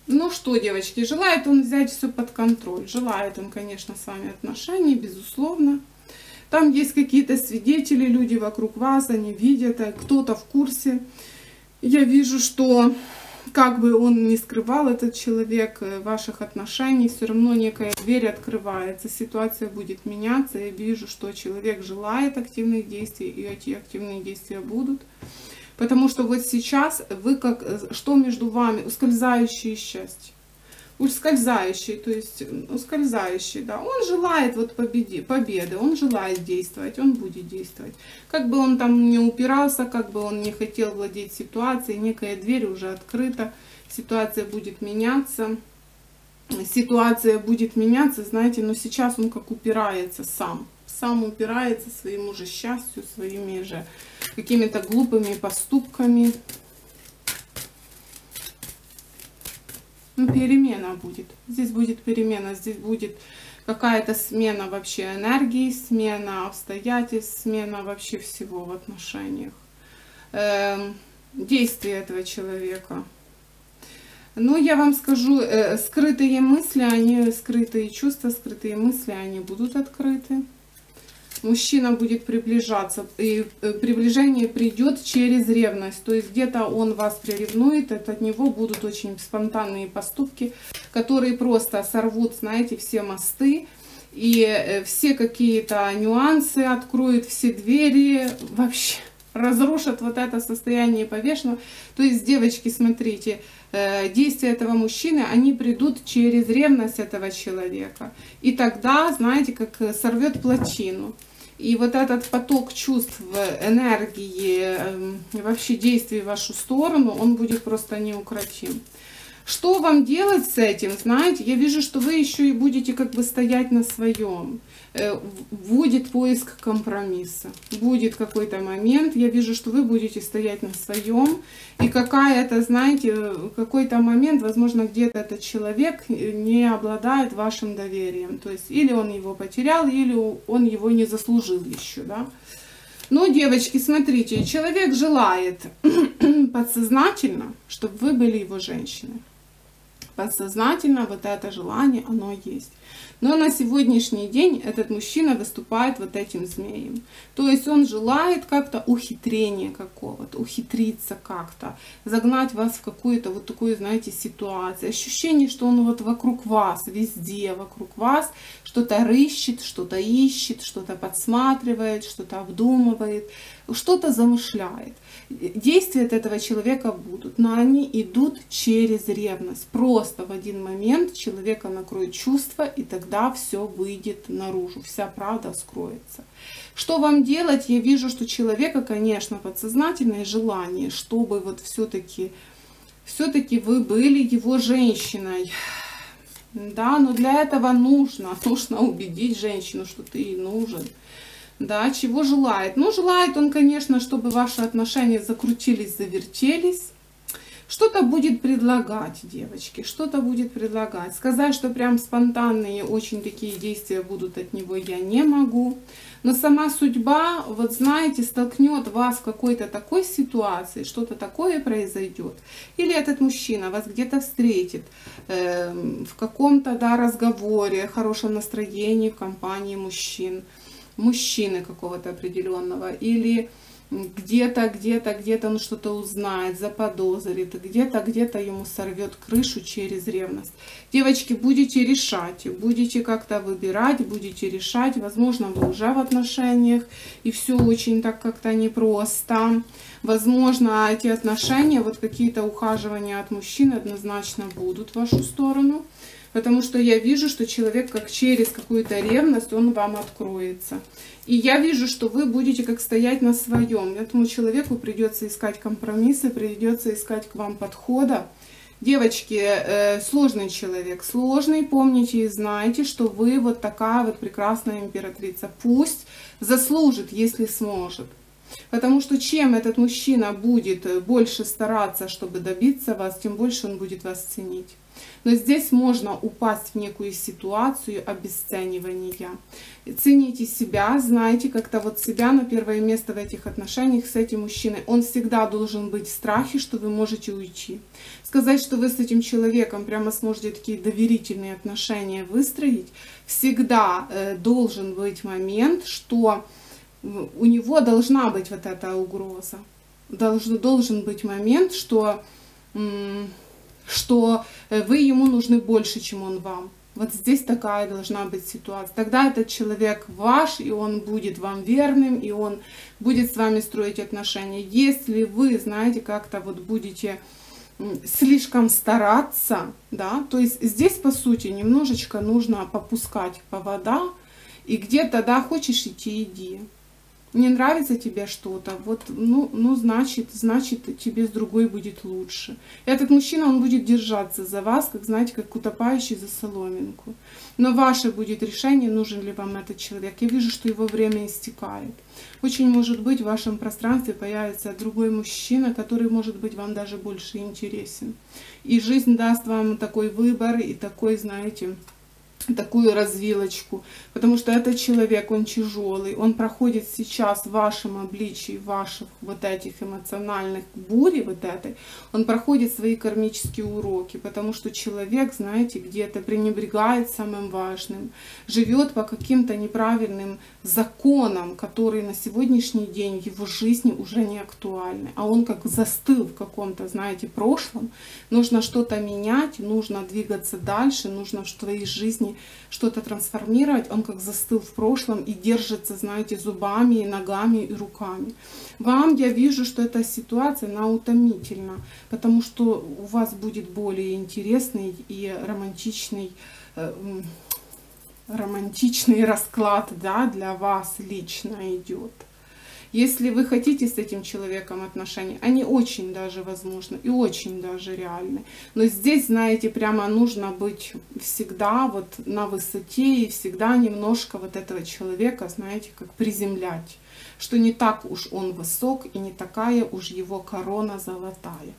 Ну что, девочки, желает он взять все под контроль. Желает он, конечно, с вами отношений, безусловно. Там есть какие-то свидетели, люди вокруг вас, они видят, кто-то в курсе. Я вижу, что... Как бы он ни скрывал, этот человек, ваших отношений, все равно некая дверь открывается, ситуация будет меняться. Я вижу, что человек желает активных действий, и эти активные действия будут. Потому что вот сейчас вы как, что между вами? Ускользающее счастье. Ускользающий, то есть ускользающий, да. Он желает вот победы, победы, он желает действовать, он будет действовать. Как бы он там не упирался, как бы он не хотел владеть ситуацией, некая дверь уже открыта, ситуация будет меняться. Ситуация будет меняться, знаете, но сейчас он как упирается сам. Сам упирается своему же счастью, своими же какими-то глупыми поступками. Перемена будет. Здесь будет перемена, здесь будет какая-то смена вообще энергии, смена обстоятельств, смена вообще всего в отношениях. Э, действия этого человека. Ну, я вам скажу, э, скрытые мысли, они, скрытые чувства, скрытые мысли, они будут открыты. Мужчина будет приближаться, и приближение придет через ревность, то есть где-то он вас приревнует, от него будут очень спонтанные поступки, которые просто сорвут, знаете, все мосты, и все какие-то нюансы, откроют все двери, вообще разрушат вот это состояние повешенного. То есть, девочки, смотрите, действия этого мужчины, они придут через ревность этого человека. И тогда, знаете, как сорвет плотину. И вот этот поток чувств, энергии, вообще действий в вашу сторону, он будет просто неукротим. Что вам делать с этим, знаете? Я вижу, что вы еще и будете как бы стоять на своем. Будет поиск компромисса. Будет какой-то момент. Я вижу, что вы будете стоять на своем. И какая-то, знаете, какой-то момент, возможно, где-то этот человек не обладает вашим доверием. То есть или он его потерял, или он его не заслужил еще, да? Ну, девочки, смотрите, человек желает подсознательно, чтобы вы были его женщиной. Подсознательно вот это желание, оно есть. Но на сегодняшний день этот мужчина выступает вот этим змеем. То есть он желает как-то ухитрения какого-то, ухитриться как-то, загнать вас в какую-то вот такую, знаете, ситуацию. Ощущение, что он вот вокруг вас, везде вокруг вас, что-то рыщет, что-то ищет, что-то подсматривает, что-то обдумывает, что-то замышляет. Действия от этого человека будут, но они идут через ревность. Просто в один момент человека накроет чувство, и тогда все выйдет наружу, вся правда вскроется. Что вам делать? Я вижу, что человека, конечно, подсознательное желание, чтобы вот все-таки, все-таки вы были его женщиной. Да, но для этого нужно, нужно убедить женщину, что ты ей нужен. Да, чего желает? Ну, желает он, конечно, чтобы ваши отношения закрутились, завертелись. Что-то будет предлагать, девочки, что-то будет предлагать. Сказать, что прям спонтанные очень такие действия будут от него, я не могу. Но сама судьба, вот знаете, столкнет вас в какой-то такой ситуации, что-то такое произойдет. Или этот мужчина вас где-то встретит э, в каком-то, да, разговоре, хорошем настроении, в компании мужчин. мужчины какого-то определенного, или где-то, где-то, где-то он что-то узнает, заподозрит, где-то, где-то ему сорвет крышу через ревность. Девочки, будете решать, будете как-то выбирать, будете решать, возможно, вы уже в отношениях, и все очень так как-то непросто. Возможно, эти отношения, вот какие-то ухаживания от мужчин однозначно будут в вашу сторону. Потому что я вижу, что человек как через какую-то ревность, он вам откроется. И я вижу, что вы будете как стоять на своем. Этому человеку придется искать компромиссы, придется искать к вам подхода. Девочки, сложный человек, сложный, помните и знайте, что вы вот такая вот прекрасная императрица. Пусть заслужит, если сможет. Потому что чем этот мужчина будет больше стараться, чтобы добиться вас, тем больше он будет вас ценить. Но здесь можно упасть в некую ситуацию обесценивания. Цените себя, знаете, как-то вот себя на первое место в этих отношениях с этим мужчиной. Он всегда должен быть в страхе, что вы можете уйти. Сказать, что вы с этим человеком прямо сможете такие доверительные отношения выстроить, всегда э, должен быть момент, что у него должна быть вот эта угроза. Долж, должен быть момент, что... что вы ему нужны больше, чем он вам. Вот здесь такая должна быть ситуация. Тогда этот человек ваш, и он будет вам верным, и он будет с вами строить отношения. Если вы, знаете, как-то вот будете слишком стараться, да, то есть здесь, по сути, немножечко нужно попускать повода, и где-то, да, хочешь идти, иди. Не нравится тебе что-то, вот, ну, ну значит, значит, тебе с другой будет лучше. Этот мужчина, он будет держаться за вас, как, знаете, как утопающий за соломинку. Но ваше будет решение, нужен ли вам этот человек. Я вижу, что его время истекает. Очень может быть, в вашем пространстве появится другой мужчина, который может быть вам даже больше интересен. И жизнь даст вам такой выбор и такой, знаете... такую развилочку, потому что этот человек, он тяжелый, он проходит сейчас в вашем обличии, ваших вот этих эмоциональных бурь, вот этой, он проходит свои кармические уроки, потому что человек, знаете, где-то пренебрегает самым важным, живет по каким-то неправильным законам, которые на сегодняшний день в его жизни уже не актуальны, а он как застыл в каком-то, знаете, прошлом, нужно что-то менять, нужно двигаться дальше, нужно в твоей жизни что-то трансформировать, он как застыл в прошлом и держится, знаете, зубами, и ногами, и руками. Вам, я вижу, что эта ситуация, она утомительна, потому что у вас будет более интересный и романтичный, э, романтичный расклад, да, для вас лично идет. Если вы хотите с этим человеком отношения, они очень даже возможны и очень даже реальны. Но здесь, знаете, прямо нужно быть всегда вот на высоте и всегда немножко вот этого человека, знаете, как приземлять. Что не так уж он высок и не такая уж его корона золотая.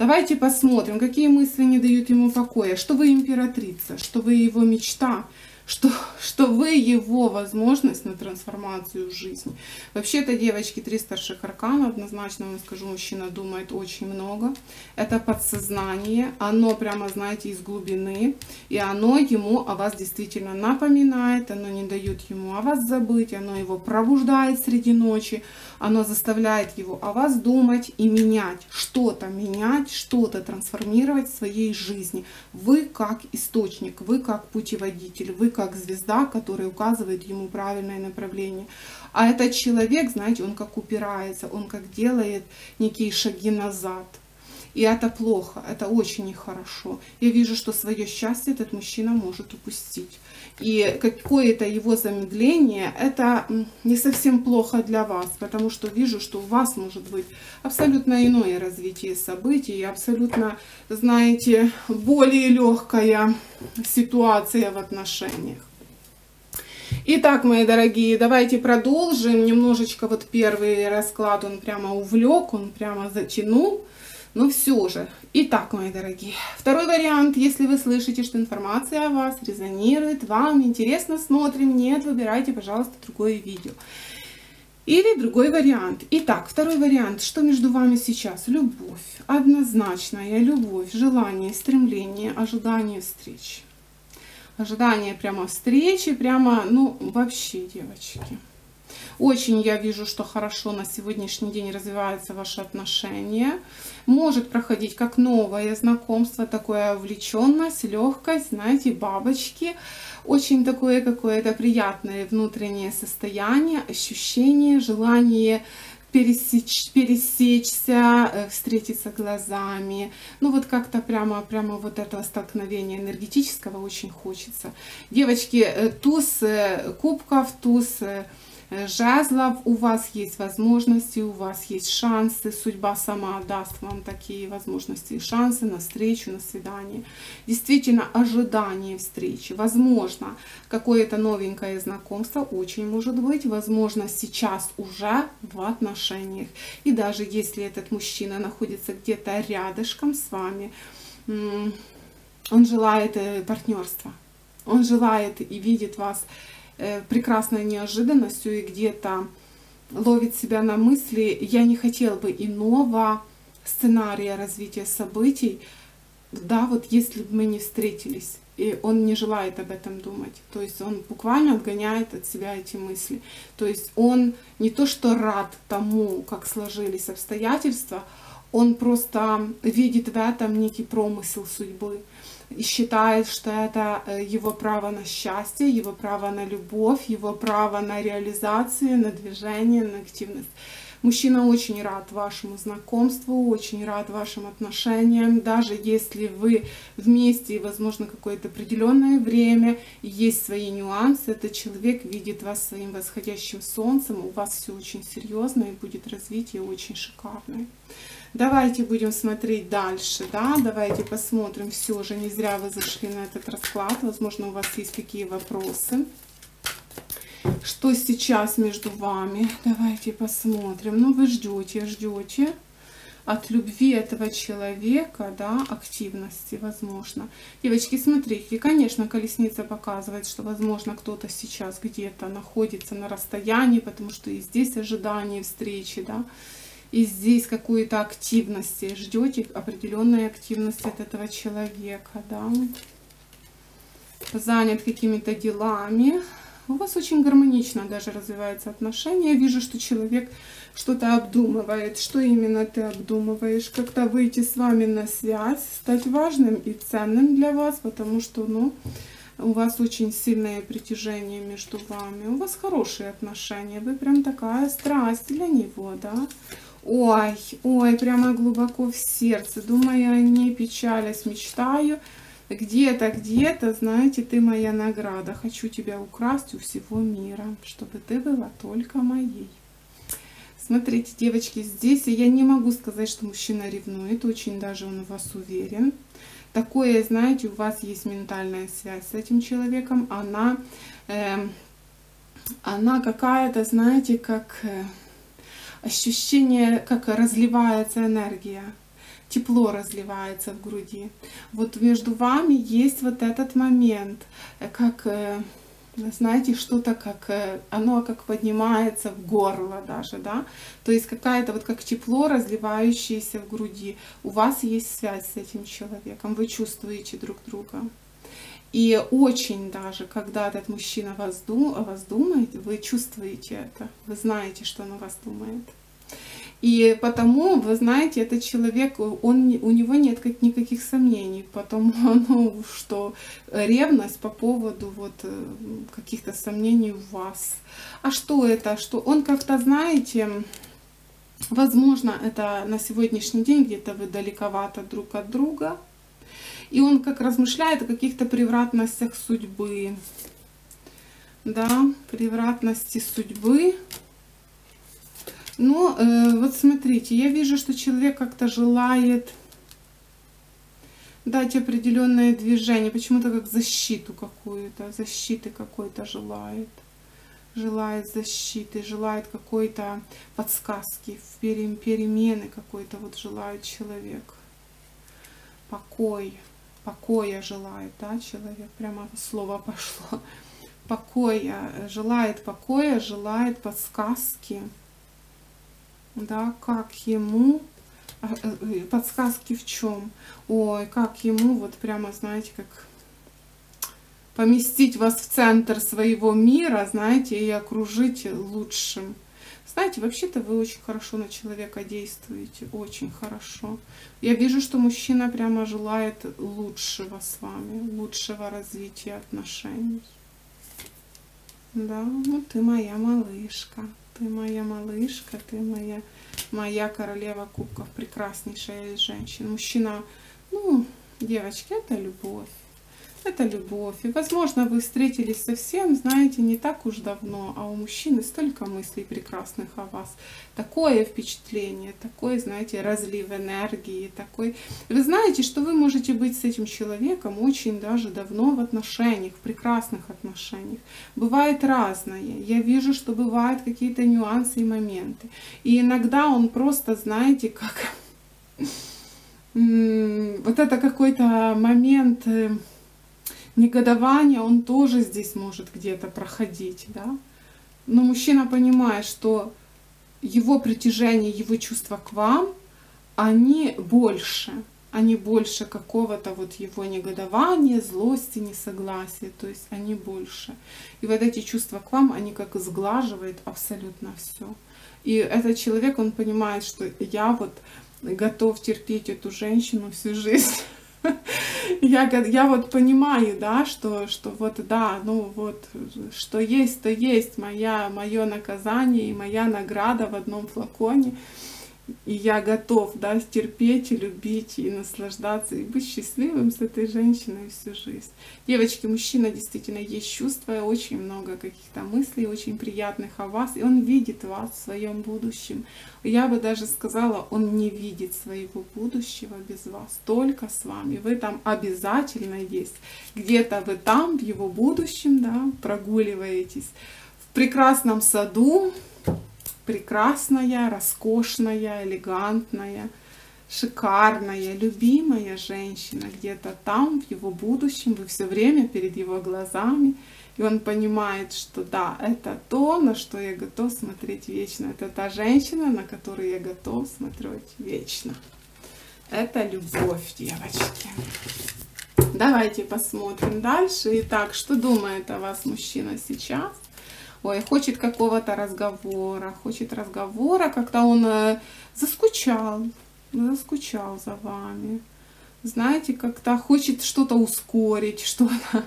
Давайте посмотрим, какие мысли не дают ему покоя. Что вы императрица, что вы его мечта. Что, что вы его возможность на трансформацию в жизни. Вообще-то, девочки, три старших аркана, однозначно вам скажу, мужчина думает очень много. Это подсознание, оно прямо, знаете, из глубины, и оно ему о вас действительно напоминает, оно не дает ему о вас забыть, оно его пробуждает среди ночи, оно заставляет его о вас думать и менять, что-то менять, что-то трансформировать в своей жизни. Вы как источник, вы как путеводитель, вы как звезда, которая указывает ему правильное направление. А этот человек, знаете, он как упирается, он как делает некие шаги назад. И это плохо, это очень нехорошо. Я вижу, что свое счастье этот мужчина может упустить. И какое-то его замедление, это не совсем плохо для вас, потому что вижу, что у вас может быть абсолютно иное развитие событий, абсолютно, знаете, более легкая ситуация в отношениях. Итак, мои дорогие, давайте продолжим. Немножечко вот первый расклад, он прямо увлек, он прямо затянул. Но все же. Итак, мои дорогие, второй вариант. Если вы слышите, что информация о вас резонирует, вам интересно, смотрим, нет, выбирайте, пожалуйста, другое видео. Или другой вариант. Итак, второй вариант. Что между вами сейчас? Любовь. Однозначная любовь, желание, стремление, ожидание встречи. Ожидание прямо встречи, прямо, ну, вообще, девочки. Очень я вижу, что хорошо на сегодняшний день развиваются ваши отношения. Может проходить как новое знакомство, такое увлеченность, легкость, знаете, бабочки. Очень такое какое-то приятное внутреннее состояние, ощущение, желание пересечь, пересечься, встретиться глазами. Ну вот как-то прямо, прямо вот этого столкновения энергетического очень хочется. Девочки, туз кубков, туз жезлов у вас есть возможности, у вас есть шансы, судьба сама даст вам такие возможности и шансы на встречу, на свидание. Действительно, ожидание встречи, возможно, какое-то новенькое знакомство, очень может быть, возможно, сейчас уже в отношениях. И даже если этот мужчина находится где-то рядышком с вами, он желает партнерства, он желает и видит вас прекрасной неожиданностью и где-то ловит себя на мысли: я не хотел бы иного сценария развития событий, да, вот если бы мы не встретились. И он не желает об этом думать, то есть он буквально отгоняет от себя эти мысли, то есть он не то что рад тому, как сложились обстоятельства, он просто видит в этом некий промысел судьбы и считает, что это его право на счастье, его право на любовь, его право на реализацию, на движение, на активность. Мужчина очень рад вашему знакомству, очень рад вашим отношениям, даже если вы вместе, возможно, какое-то определенное время, есть свои нюансы, этот человек видит вас своим восходящим солнцем, у вас все очень серьезно и будет развитие очень шикарное. Давайте будем смотреть дальше, да, давайте посмотрим, все же не зря вы зашли на этот расклад, возможно, у вас есть какие вопросы. Что сейчас между вами? Давайте посмотрим. Ну, вы ждете, ждете от любви этого человека, да, активности, возможно. Девочки, смотрите, конечно, колесница показывает, что, возможно, кто-то сейчас где-то находится на расстоянии, потому что и здесь ожидание встречи, да, и здесь какую-то активность, ждете определенной активности от этого человека, да. Занят какими-то делами. У вас очень гармонично даже развиваются отношения. Я вижу, что человек что-то обдумывает. Что именно ты обдумываешь? Как-то выйти с вами на связь, стать важным и ценным для вас, потому что, ну, у вас очень сильное притяжение между вами. У вас хорошие отношения. Вы прям такая страсть для него, да? Ой, ой, прямо глубоко в сердце. Думаю о ней, печалясь, мечтаю. Где-то, где-то, знаете, ты моя награда. Хочу тебя украсть у всего мира, чтобы ты была только моей. Смотрите, девочки, здесь я не могу сказать, что мужчина ревнует. Очень даже он в вас уверен. Такое, знаете, у вас есть ментальная связь с этим человеком. Она, э, она какая-то, знаете, как э, ощущение, как разливается энергия. Тепло разливается в груди. Вот между вами есть вот этот момент, как, знаете, что-то как, оно как поднимается в горло даже, да? То есть какая-то вот как тепло, разливающееся в груди. У вас есть связь с этим человеком, вы чувствуете друг друга. И очень даже, когда этот мужчина вас думает, вы чувствуете это, вы знаете, что он о вас думает. И потому, вы знаете, этот человек, он, у него нет как, никаких сомнений, потому ну, что ревность по поводу вот, каких-то сомнений у вас. А что это? Что он как-то, знаете, возможно, это на сегодняшний день где-то вы далековато друг от друга, и он как размышляет о каких-то превратностях судьбы, да, превратности судьбы. Но э, вот смотрите, я вижу, что человек как-то желает дать определенное движение, почему-то как защиту какую-то, защиты какой-то желает, желает защиты, желает какой-то подсказки, перемены какой-то вот желает человек, покой, покоя желает, да, человек, прямо слово пошло, покоя, желает покоя, желает подсказки. Да, как ему, подсказки в чем, ой, как ему, вот прямо, знаете, как поместить вас в центр своего мира, знаете, и окружить лучшим. Знаете, вообще-то вы очень хорошо на человека действуете, очень хорошо. Я вижу, что мужчина прямо желает лучшего с вами, лучшего развития отношений. Да, ну ты моя малышка. Ты моя малышка, ты моя, моя королева кубков, прекраснейшая из женщин. Мужчина, ну, девочки, это любовь. это любовь. И, возможно, вы встретились совсем, знаете, не так уж давно, а у мужчины столько мыслей прекрасных о вас. Такое впечатление, такой, знаете, разлив энергии, такой. Вы знаете, что вы можете быть с этим человеком очень даже давно в отношениях, в прекрасных отношениях. Бывает разное. Я вижу, что бывают какие-то нюансы и моменты. И иногда он просто, знаете, как... Вот это какой-то момент негодования, он тоже здесь может где-то проходить, да? Но мужчина понимает, что его притяжение, его чувства к вам, они больше, они больше какого-то вот его негодования, злости, несогласия, то есть они больше. И вот эти чувства к вам, они как сглаживают абсолютно все. И этот человек, он понимает, что я вот... готов терпеть эту женщину всю жизнь. я, я вот понимаю, да, что, что вот, да, ну вот, что есть, то есть моя, мое наказание и моя награда в одном флаконе. И я готов, да, терпеть и любить, и наслаждаться, и быть счастливым с этой женщиной всю жизнь. Девочки, мужчина действительно есть чувства, очень много каких-то мыслей, очень приятных о вас, и он видит вас в своем будущем. Я бы даже сказала, он не видит своего будущего без вас, только с вами. Вы там обязательно есть. Где-то вы там, в его будущем, да, прогуливаетесь в прекрасном саду. Прекрасная, роскошная, элегантная, шикарная, любимая женщина. Где-то там, в его будущем, вы все время перед его глазами. И он понимает, что да, это то, на что я готов смотреть вечно. Это та женщина, на которую я готов смотреть вечно. Это любовь, девочки. Давайте посмотрим дальше. Итак, что думает о вас мужчина сейчас? Ой, хочет какого-то разговора, хочет разговора, как-то он заскучал, заскучал за вами. Знаете, как-то хочет что-то ускорить, что-то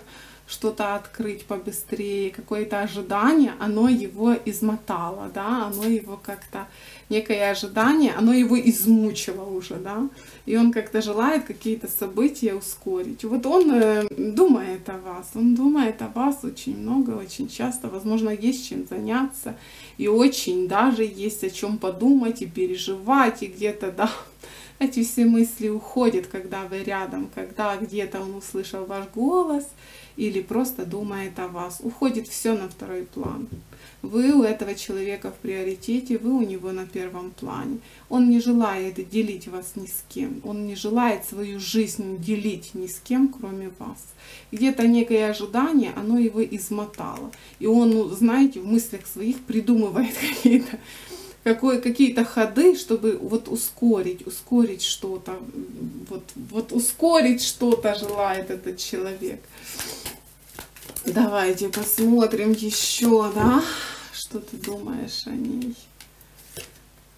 что-то открыть побыстрее, какое-то ожидание, оно его измотало, да, оно его как-то, некое ожидание, оно его измучило уже, да, и он как-то желает какие-то события ускорить. Вот он думает о вас, он думает о вас очень много, очень часто, возможно, есть чем заняться, и очень даже есть о чем подумать и переживать, и где-то, да, эти все мысли уходят, когда вы рядом, когда где-то он услышал ваш голос или просто думает о вас. Уходит все на второй план. Вы у этого человека в приоритете, вы у него на первом плане. Он не желает делить вас ни с кем. Он не желает свою жизнь делить ни с кем, кроме вас. Где-то некое ожидание, оно его измотало. И он, знаете, в мыслях своих придумывает какие-то... какие-то ходы, чтобы вот ускорить, ускорить что-то, вот, вот ускорить что-то желает этот человек. Давайте посмотрим еще, да, что ты думаешь о ней.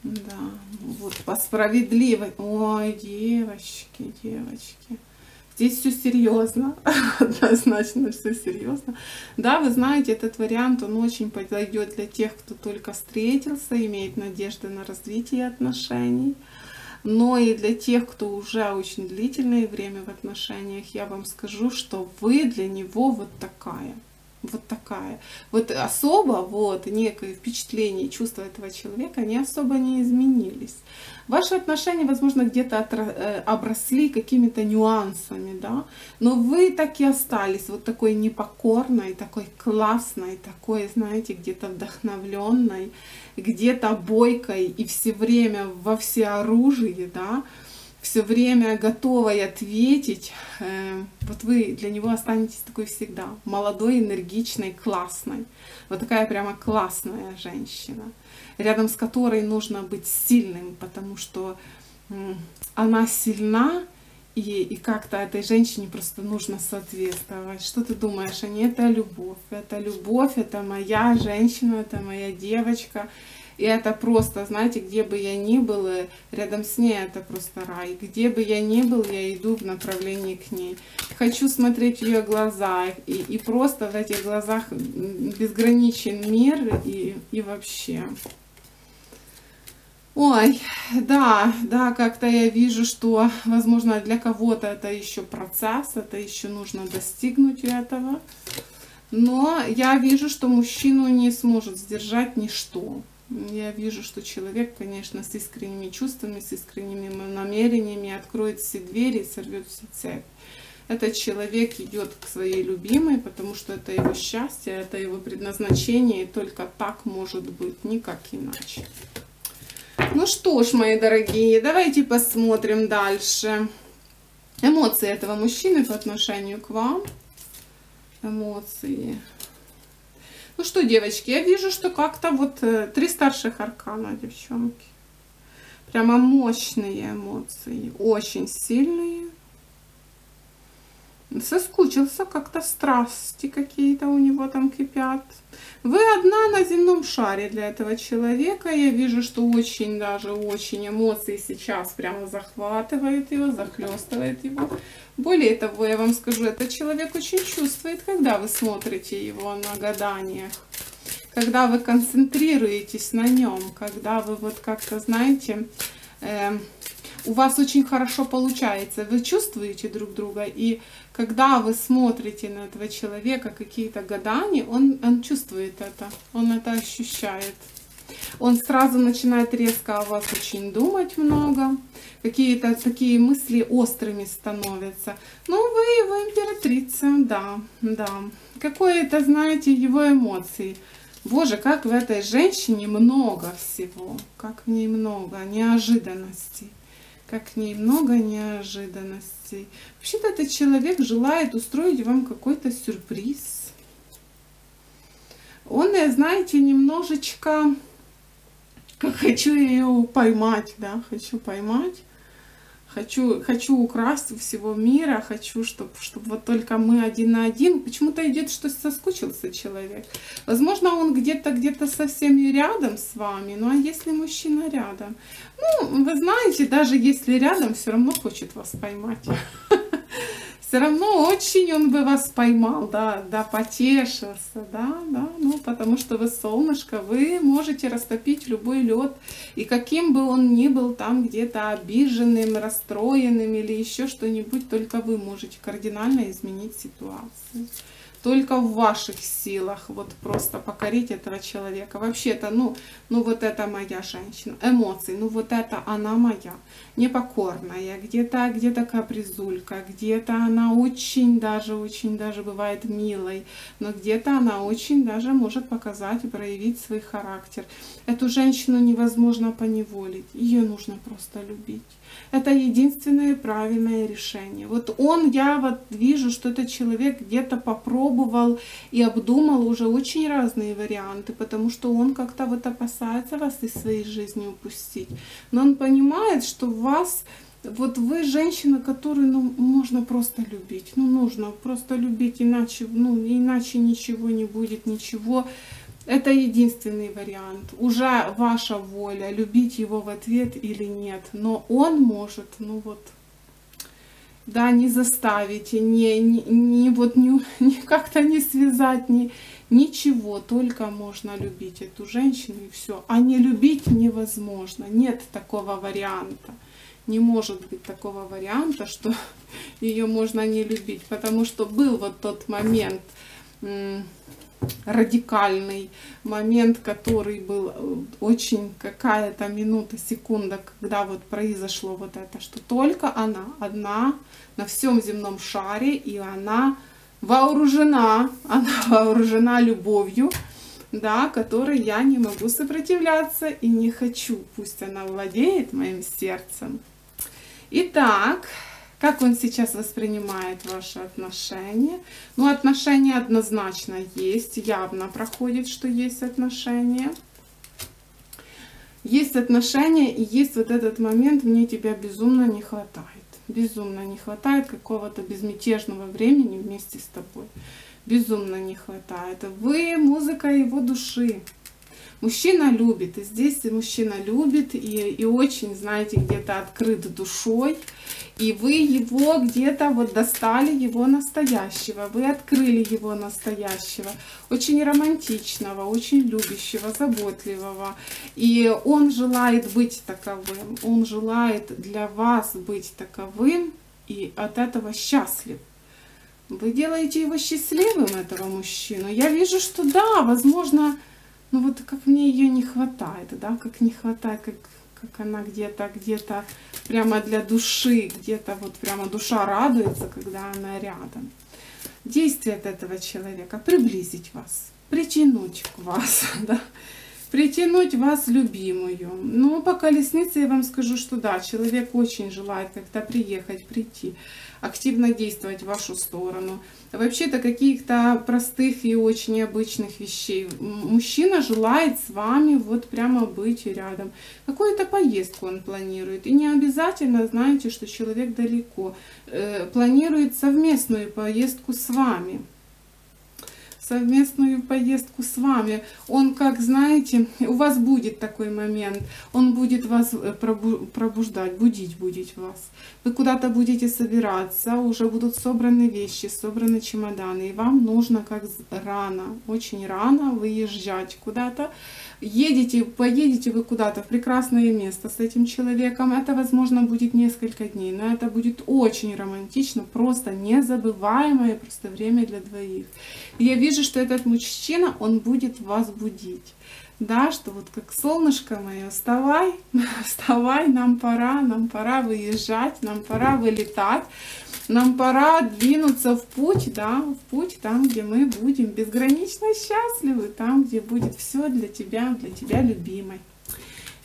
Да, вот по справедливости. Ой, девочки, девочки. Здесь все серьезно, однозначно все серьезно. Да, вы знаете, этот вариант, он очень подойдет для тех, кто только встретился, имеет надежды на развитие отношений. Но и для тех, кто уже очень длительное время в отношениях, я вам скажу, что вы для него вот такая. Вот такая. Вот особо, вот, некое впечатление, чувства этого человека, они особо не изменились. Ваши отношения, возможно, где-то обросли какими-то нюансами, да, но вы так и остались вот такой непокорной, такой классной, такой, знаете, где-то вдохновленной, где-то бойкой и все время во всеоружии, да, все время готовой ответить. Вот вы для него останетесь такой всегда. Молодой, энергичной, классной. Вот такая прямо классная женщина, рядом с которой нужно быть сильным, потому что она сильна, и, и как-то этой женщине просто нужно соответствовать. Что ты думаешь о ней? Это любовь. Это любовь, это моя женщина, это моя девочка. И это просто, знаете, где бы я ни был, рядом с ней это просто рай. Где бы я ни был, я иду в направлении к ней. Хочу смотреть в ее глаза. И, и просто в этих глазах безграничен мир и, и вообще. Ой, да, да, как-то я вижу, что, возможно, для кого-то это еще процесс, это еще нужно достигнуть этого. Но я вижу, что мужчину не сможет сдержать ничто. Я вижу, что человек, конечно, с искренними чувствами, с искренними намерениями откроет все двери и сорвет все цепи. Этот человек идет к своей любимой, потому что это его счастье, это его предназначение, и только так может быть, никак иначе. Ну что ж, мои дорогие, давайте посмотрим дальше. Эмоции этого мужчины по отношению к вам. Эмоции. Ну что, девочки, я вижу, что как-то вот три старших аркана, девчонки. Прямо мощные эмоции, очень сильные. Соскучился, как-то страсти какие-то у него там кипят. Вы одна на земном шаре для этого человека. Я вижу, что очень даже очень эмоции сейчас прямо захватывает его, захлестывает его. Более того, я вам скажу, этот человек очень чувствует, когда вы смотрите его на гаданиях, когда вы концентрируетесь на нем, когда вы вот как-то, знаете... Э У вас очень хорошо получается, вы чувствуете друг друга, и когда вы смотрите на этого человека, какие-то гадания, он, он чувствует это, он это ощущает. Он сразу начинает резко о вас очень думать много, какие-то такие мысли острыми становятся. Ну, вы его императрица, да, да. Какое-то, знаете, его эмоции. Боже, как в этой женщине много всего, как в ней много неожиданностей. Как в ней много неожиданностей. Вообще-то этот человек желает устроить вам какой-то сюрприз. Он, знаете, немножечко... Как хочу ее поймать, да, хочу поймать. Хочу, хочу украсть у всего мира, хочу, чтобы чтоб вот только мы один на один. Почему-то идет, что соскучился человек. Возможно, он где-то где-то совсем и рядом с вами. Ну, а если мужчина рядом? Ну, вы знаете, даже если рядом, все равно хочет вас поймать. Все равно очень он бы вас поймал, да, да, потешился, да, да, ну, потому что вы солнышко, вы можете растопить любой лед, и каким бы он ни был там где-то обиженным, расстроенным или еще что-нибудь, только вы можете кардинально изменить ситуацию. Только в ваших силах вот просто покорить этого человека. Вообще-то, ну, ну вот это моя женщина. Эмоции, ну вот это она моя. Непокорная, где-то где-то капризулька, где-то она очень даже, очень даже бывает милой, но где-то она очень даже может показать и проявить свой характер. Эту женщину невозможно поневолить, ее нужно просто любить. Это единственное правильное решение. Вот он, я вот вижу, что этот человек где-то попробовал, и обдумал уже очень разные варианты, потому что он как-то вот опасается вас из своей жизни упустить. Но он понимает, что вас, вот вы женщина, которую, ну, можно просто любить. Ну, нужно просто любить, иначе, ну, иначе ничего не будет, ничего. Это единственный вариант. Уже ваша воля, любить его в ответ или нет. Но он может, ну вот... Да, не заставите, не, не, не, вот, не, не как-то не связать, не, ничего, только можно любить эту женщину и все. А не любить невозможно, нет такого варианта. Не может быть такого варианта, что ее можно не любить, потому что был вот тот момент... радикальный момент, который был очень какая-то минута, секунда, когда вот произошло вот это, что только она одна на всем земном шаре, и она вооружена, она вооружена любовью, да, которой я не могу сопротивляться и не хочу, пусть она владеет моим сердцем. Итак, как он сейчас воспринимает ваши отношения? Ну, отношения однозначно есть, явно проходит, что есть отношения. Есть отношения, и есть вот этот момент, мне тебя безумно не хватает. Безумно не хватает какого-то безмятежного времени вместе с тобой. Безумно не хватает. Вы музыка его души. Мужчина любит, и здесь мужчина любит, и, и очень, знаете, где-то открыт душой, и вы его где-то вот достали, его настоящего, вы открыли его настоящего, очень романтичного, очень любящего, заботливого, и он желает быть таковым, он желает для вас быть таковым, и от этого счастлив. Вы делаете его счастливым, этого мужчину. Я вижу, что да, возможно... Ну вот как мне ее не хватает, да, как не хватает, как, как она где-то, где-то прямо для души, где-то вот прямо душа радуется, когда она рядом. Действие от этого человека — приблизить вас, притянуть к вас, да, притянуть вас любимую. Но по колеснице я вам скажу, что да, человек очень желает как-то приехать, прийти, активно действовать в вашу сторону. Вообще-то каких-то простых и очень необычных вещей. Мужчина желает с вами вот прямо быть рядом. Какую-то поездку он планирует. И не обязательно, знаете, что человек далеко. Э, планирует совместную поездку с вами. Совместную поездку с вами. Он, как знаете, у вас будет такой момент, он будет вас пробуждать, будить будет вас. Вы куда-то будете собираться, уже будут собраны вещи, собраны чемоданы, и вам нужно как рано, очень рано выезжать куда-то. Едете, поедете вы куда-то в прекрасное место с этим человеком, это, возможно, будет несколько дней, но это будет очень романтично, просто незабываемое просто время для двоих. Я вижу, что этот мужчина, он будет вас будить, да, что вот как солнышко мое, вставай, вставай, нам пора, нам пора выезжать, нам пора вылетать, нам пора двинуться в путь, да, в путь там, где мы будем безгранично счастливы, там, где будет все для тебя, для тебя любимой.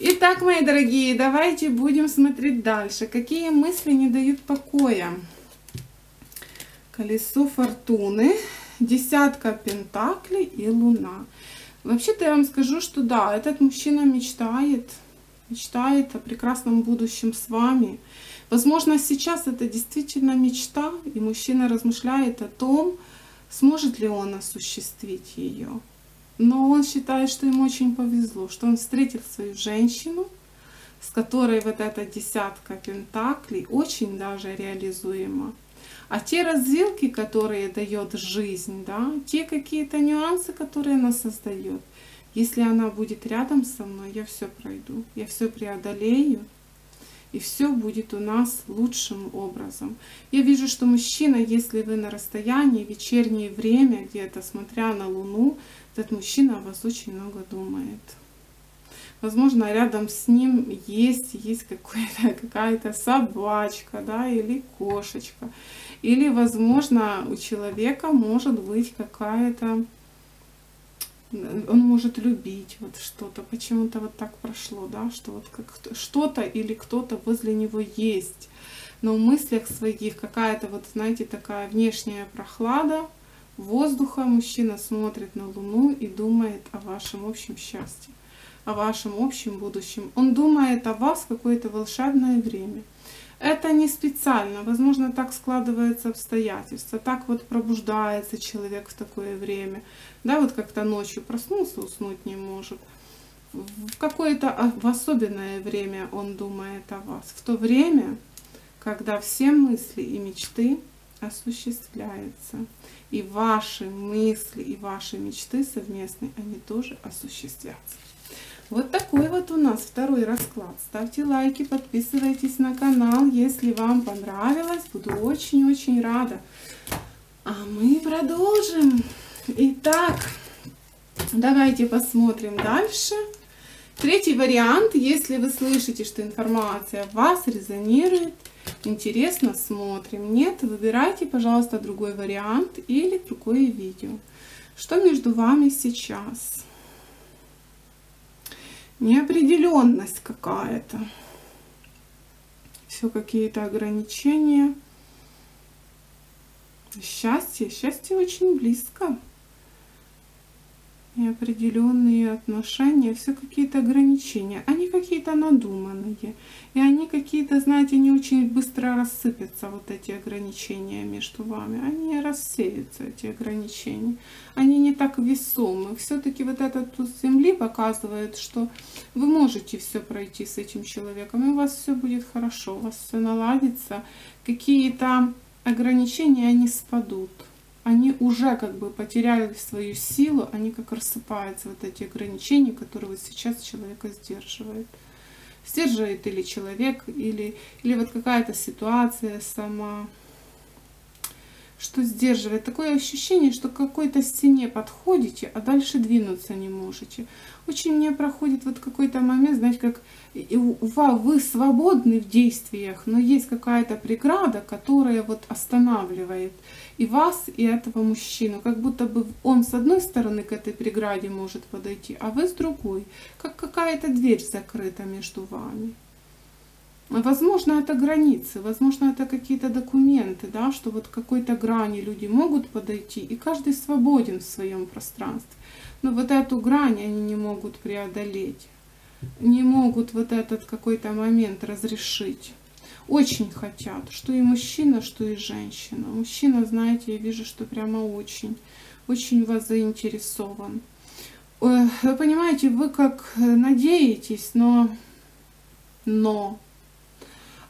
Итак, мои дорогие, давайте будем смотреть дальше, какие мысли не дают покоя. Колесо фортуны. Десятка пентаклей и луна. Вообще-то я вам скажу, что да, этот мужчина мечтает, мечтает о прекрасном будущем с вами. Возможно, сейчас это действительно мечта, и мужчина размышляет о том, сможет ли он осуществить ее. Но он считает, что ему очень повезло, что он встретил свою женщину, с которой вот эта десятка пентаклей очень даже реализуема. А те развилки, которые дает жизнь, да, те какие-то нюансы, которые она создает, если она будет рядом со мной, я все пройду, я все преодолею, и все будет у нас лучшим образом. Я вижу, что мужчина, если вы на расстоянии, вечернее время, где-то смотря на Луну, этот мужчина о вас очень много думает. Возможно, рядом с ним есть, есть какая-то собачка, да, или кошечка. Или, возможно, у человека может быть какая-то... Он может любить вот что-то. Почему-то вот так прошло, да, что вот как что-то или кто-то возле него есть. Но в мыслях своих какая-то вот, знаете, такая внешняя прохлада воздуха. Мужчина смотрит на Луну и думает о вашем общем счастье, о вашем общем будущем. Он думает о вас в какое-то волшебное время. Это не специально, возможно, так складываются обстоятельства, так вот пробуждается человек в такое время, да, вот как-то ночью проснулся, уснуть не может. В какое-то в особенное время он думает о вас, в то время, когда все мысли и мечты осуществляются. И ваши мысли, и ваши мечты совместные, они тоже осуществятся. Вот такой вот у нас второй расклад. Ставьте лайки, подписывайтесь на канал, если вам понравилось. Буду очень-очень рада. А мы продолжим. Итак, давайте посмотрим дальше. Третий вариант. Если вы слышите, что информация в вас резонирует, интересно, смотрим. Нет, выбирайте, пожалуйста, другой вариант или другое видео. Что между вами сейчас? Неопределенность какая-то, все какие-то ограничения. Счастье, счастье очень близко. неопределенные отношения, все какие-то ограничения, они какие-то надуманные, и они какие-то, знаете, не очень быстро рассыпятся, вот эти ограничения между вами, они рассеются, эти ограничения, они не так весомы. Все-таки вот этот туз земли показывает, что вы можете все пройти с этим человеком, и у вас все будет хорошо, у вас все наладится, какие-то ограничения, они спадут. Они уже как бы потеряли свою силу, они как рассыпаются, вот эти ограничения, которые вот сейчас человека сдерживают. Сдерживает или человек, или, или вот какая-то ситуация сама, что сдерживает. Такое ощущение, что к какой-то стене подходите, а дальше двинуться не можете. Очень мне проходит вот какой-то момент, знаете, как вы свободны в действиях, но есть какая-то преграда, которая вот останавливает и вас, и этого мужчину. Как будто бы он с одной стороны к этой преграде может подойти, а вы с другой. Как какая-то дверь закрыта между вами. Возможно, это границы, возможно, это какие-то документы, да, что вот к какой-то грани люди могут подойти, и каждый свободен в своем пространстве. Но вот эту грань они не могут преодолеть, не могут вот этот какой-то момент разрешить. Очень хотят, что и мужчина, что и женщина. Мужчина, знаете, я вижу, что прямо очень, очень вас заинтересован. Вы понимаете, вы как надеетесь, но... но...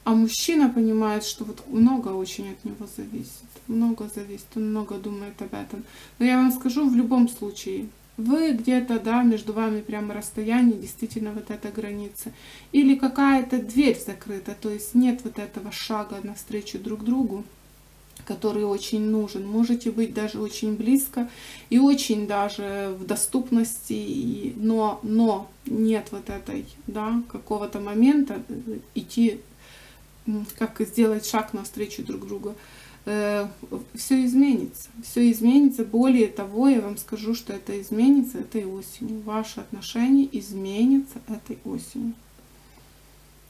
А мужчина понимает, что вот много очень от него зависит. Много зависит, он много думает об этом. Но я вам скажу, в любом случае, вы где-то, да, между вами прямо расстояние, действительно вот эта граница. Или какая-то дверь закрыта, то есть нет вот этого шага навстречу друг другу, который очень нужен. Можете быть даже очень близко и очень даже в доступности, и, но, но нет вот этой, да, какого-то момента идти, как сделать шаг навстречу друг другу, э, все изменится. Все изменится. Более того, я вам скажу, что это изменится этой осенью. Ваши отношения изменятся этой осенью.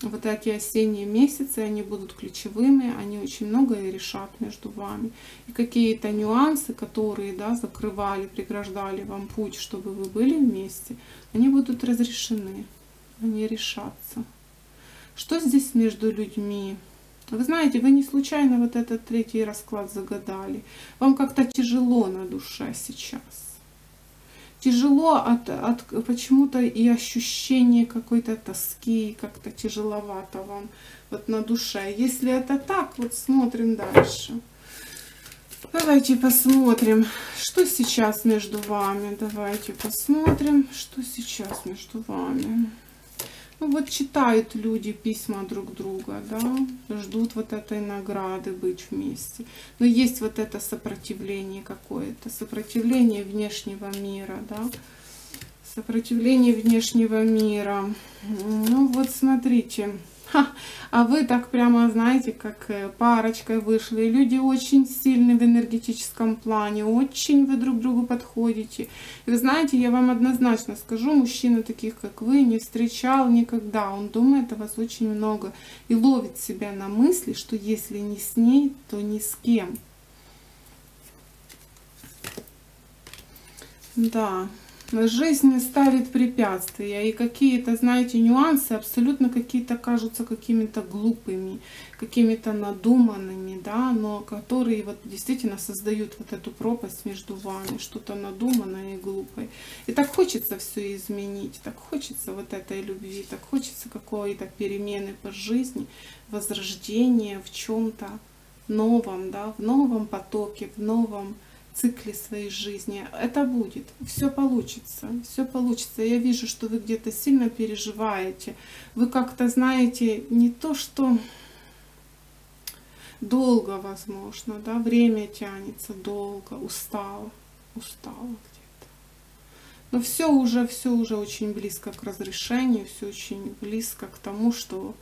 Вот эти осенние месяцы, они будут ключевыми, они очень многое решат между вами. И какие-то нюансы, которые, да, закрывали, преграждали вам путь, чтобы вы были вместе, они будут разрешены, они решатся. Что здесь между людьми? Вы знаете, вы не случайно вот этот третий расклад загадали. Вам как-то тяжело на душе сейчас. Тяжело от, от почему-то и ощущение какой-то тоски, как-то тяжеловато вам вот на душе. Если это так, вот смотрим дальше. Давайте посмотрим, что сейчас между вами. Давайте посмотрим, что сейчас между вами. Ну вот читают люди письма друг друга, да, ждут вот этой награды быть вместе. Но есть вот это сопротивление какое-то, сопротивление внешнего мира, да, сопротивление внешнего мира. Ну вот смотрите, ха, а вы так прямо, знаете, как парочкой вышли. Люди очень сильны в энергетическом плане, очень вы друг другу подходите. И вы знаете, я вам однозначно скажу, мужчина таких, как вы, не встречал никогда. Он думает о вас очень много и ловит себя на мысли, что если не с ней, то ни с кем. Да. Жизнь ставит препятствия, и какие-то, знаете, нюансы абсолютно какие-то кажутся какими-то глупыми, какими-то надуманными, да, но которые вот действительно создают вот эту пропасть между вами, что-то надуманное и глупое. И так хочется все изменить, так хочется вот этой любви, так хочется какой-то перемены по жизни, возрождения в чем-то новом, да, в новом потоке, в новом цикле своей жизни. Это будет, все получится, все получится. Я вижу, что вы где-то сильно переживаете, вы как-то, знаете, не то что долго, возможно, да, время тянется долго, устала, устала где-то. Но все уже, все уже очень близко к разрешению, все очень близко к тому, что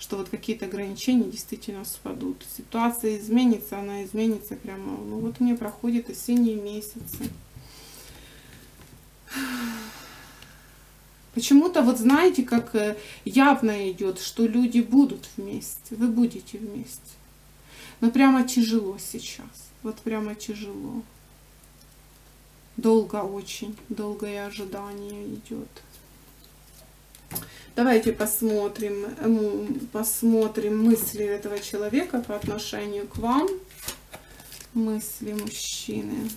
что вот какие-то ограничения действительно спадут. Ситуация изменится, она изменится прямо. Ну вот мне проходят осенние месяцы. Почему-то, вот знаете, как явно идет, что люди будут вместе, вы будете вместе. Но прямо тяжело сейчас, вот прямо тяжело. долго очень, долгое ожидание идет. Давайте посмотрим, посмотрим мысли этого человека по отношению к вам. Мысли мужчины.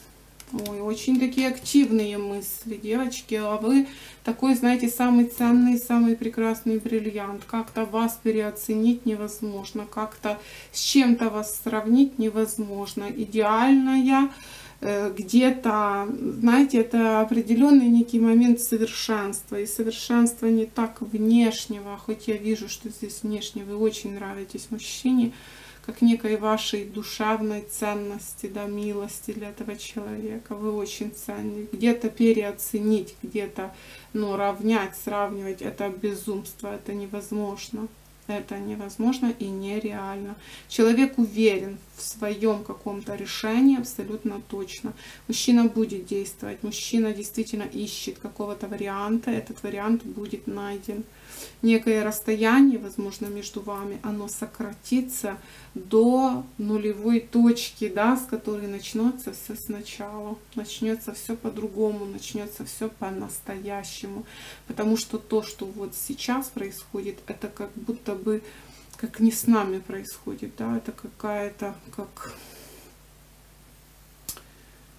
Ой, очень такие активные мысли, девочки. А вы такой, знаете, самый ценный, самый прекрасный бриллиант. Как-то вас переоценить невозможно. Как-то с чем-то вас сравнить невозможно. Идеальная, где-то, знаете, это определенный некий момент совершенства. И совершенство не так внешнего. Хоть я вижу, что здесь внешне вы очень нравитесь мужчине, как некой вашей душевной ценности, да, милости для этого человека. Вы очень ценны. Где-то переоценить, где-то, ну, равнять, сравнивать — это безумство, это невозможно. Это невозможно и нереально. Человек уверен в своем каком-то решении абсолютно точно. Мужчина будет действовать. Мужчина действительно ищет какого-то варианта. Этот вариант будет найден. Некое расстояние, возможно, между вами, оно сократится до нулевой точки, да, с которой начнется все сначала. Начнется все по-другому, начнется все по-настоящему. Потому что то, что вот сейчас происходит, это как будто бы как не с нами происходит, да, это какая-то, как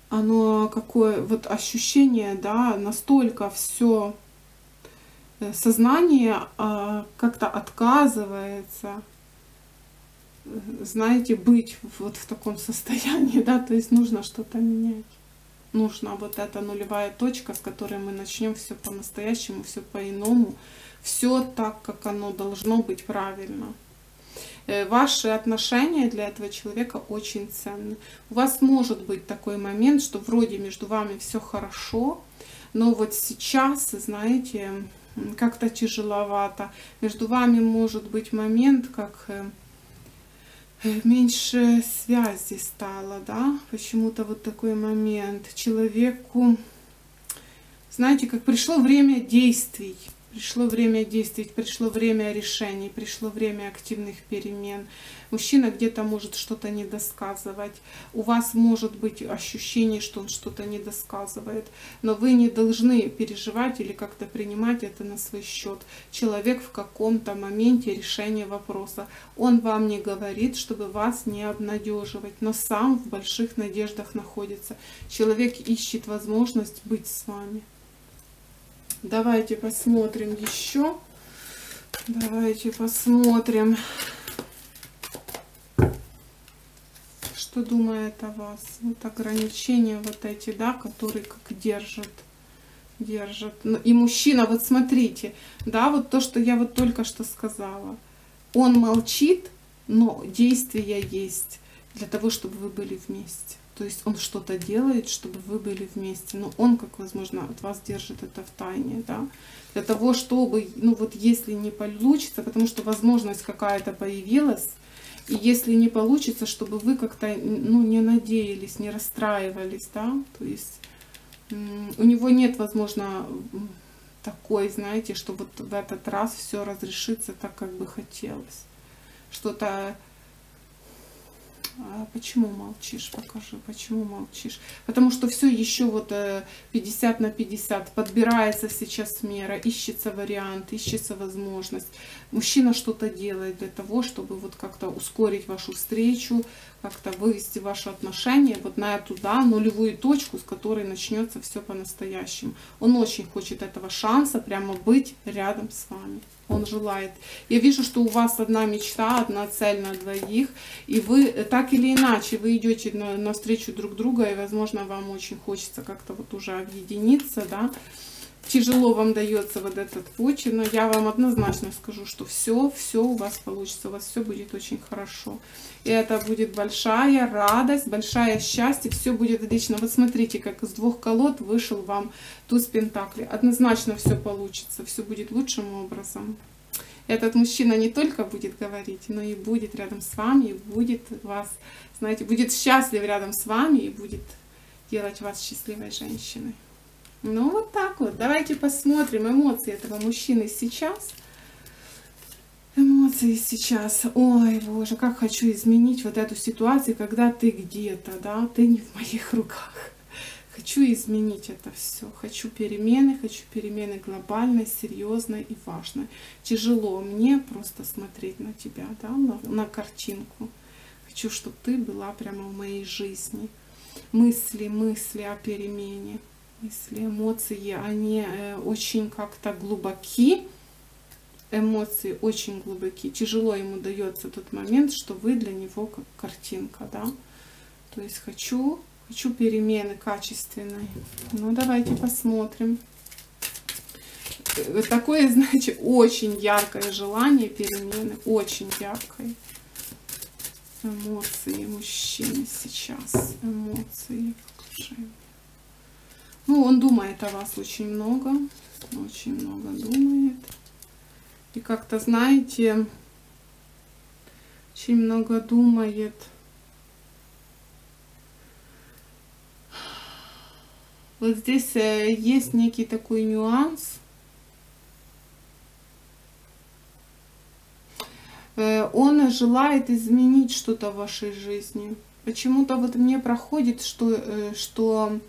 оно, какое вот ощущение, да, настолько все сознание э, как-то отказывается, знаете, быть вот в таком состоянии, да, то есть нужно что-то менять. Нужна вот эта нулевая точка, с которой мы начнем все по-настоящему, все по-иному, все так, как оно должно быть правильно. Ваши отношения для этого человека очень ценны. У вас может быть такой момент, что вроде между вами все хорошо, но вот сейчас, знаете, как-то тяжеловато. Между вами может быть момент, как меньше связи стало, да, почему-то вот такой момент. Человеку, знаете, как пришло время действий. Пришло время действий, пришло время решений, пришло время активных перемен. Мужчина где-то может что-то недосказывать. У вас может быть ощущение, что он что-то недосказывает. Но вы не должны переживать или как-то принимать это на свой счет. Человек в каком-то моменте решения вопроса. Он вам не говорит, чтобы вас не обнадеживать, но сам в больших надеждах находится. Человек ищет возможность быть с вами. Давайте посмотрим еще. Давайте посмотрим, что думает о вас. Вот ограничения вот эти, да, которые как держат. Держат. И мужчина, вот смотрите, да, вот то, что я вот только что сказала. Он молчит, но действия есть для того, чтобы вы были вместе. То есть он что-то делает, чтобы вы были вместе, но он, как возможно, от вас держит это в тайне, да, для того, чтобы, ну вот если не получится, потому что возможность какая-то появилась, и если не получится, чтобы вы как-то, ну, не надеялись, не расстраивались, да, то есть у него нет, возможно, такой, знаете, что вот в этот раз все разрешится так, как бы хотелось, что-то. Почему молчишь? Покажи, почему молчишь. Потому что все еще вот пятьдесят на пятьдесят, подбирается сейчас мера, ищется вариант, ищется возможность. Мужчина что-то делает для того, чтобы вот как-то ускорить вашу встречу, как-то вывести ваши отношения вот на эту, да, нулевую точку, с которой начнется все по-настоящему. Он очень хочет этого шанса прямо быть рядом с вами. Он желает. Я вижу, что у вас одна мечта, одна цель на двоих, и вы так или иначе, вы идете на, навстречу друг друга, и, возможно, вам очень хочется как-то вот уже объединиться, да. Тяжело вам дается вот этот путь, но я вам однозначно скажу, что все, все у вас получится, у вас все будет очень хорошо. И это будет большая радость, большое счастье, все будет отлично. Вот смотрите, как из двух колод вышел вам туз пентаклей. Однозначно все получится, все будет лучшим образом. Этот мужчина не только будет говорить, но и будет рядом с вами, и будет вас, знаете, будет счастлив рядом с вами, и будет делать вас счастливой женщиной. Ну вот так вот. Давайте посмотрим эмоции этого мужчины сейчас. Эмоции сейчас. Ой, боже, как хочу изменить вот эту ситуацию, когда ты где-то, да, ты не в моих руках. Хочу изменить это все. Хочу перемены, хочу перемены глобальной, серьезной и важной. Тяжело мне просто смотреть на тебя, да, на, на картинку. Хочу, чтобы ты была прямо в моей жизни. Мысли, мысли о перемене, мысли, эмоции, они очень как-то глубоки. Эмоции очень глубокие. Тяжело ему дается тот момент, что вы для него как картинка, да. То есть хочу... Хочу перемены качественной. Ну, давайте посмотрим. Такое, значит, очень яркое желание перемены. Очень яркое. Эмоции мужчины сейчас. Эмоции. Ну, он думает о вас очень много. Очень много думает. И как-то, знаете, очень много думает... Вот здесь есть некий такой нюанс. Он желает изменить что-то в вашей жизни. Почему-то вот мне проходит, что, что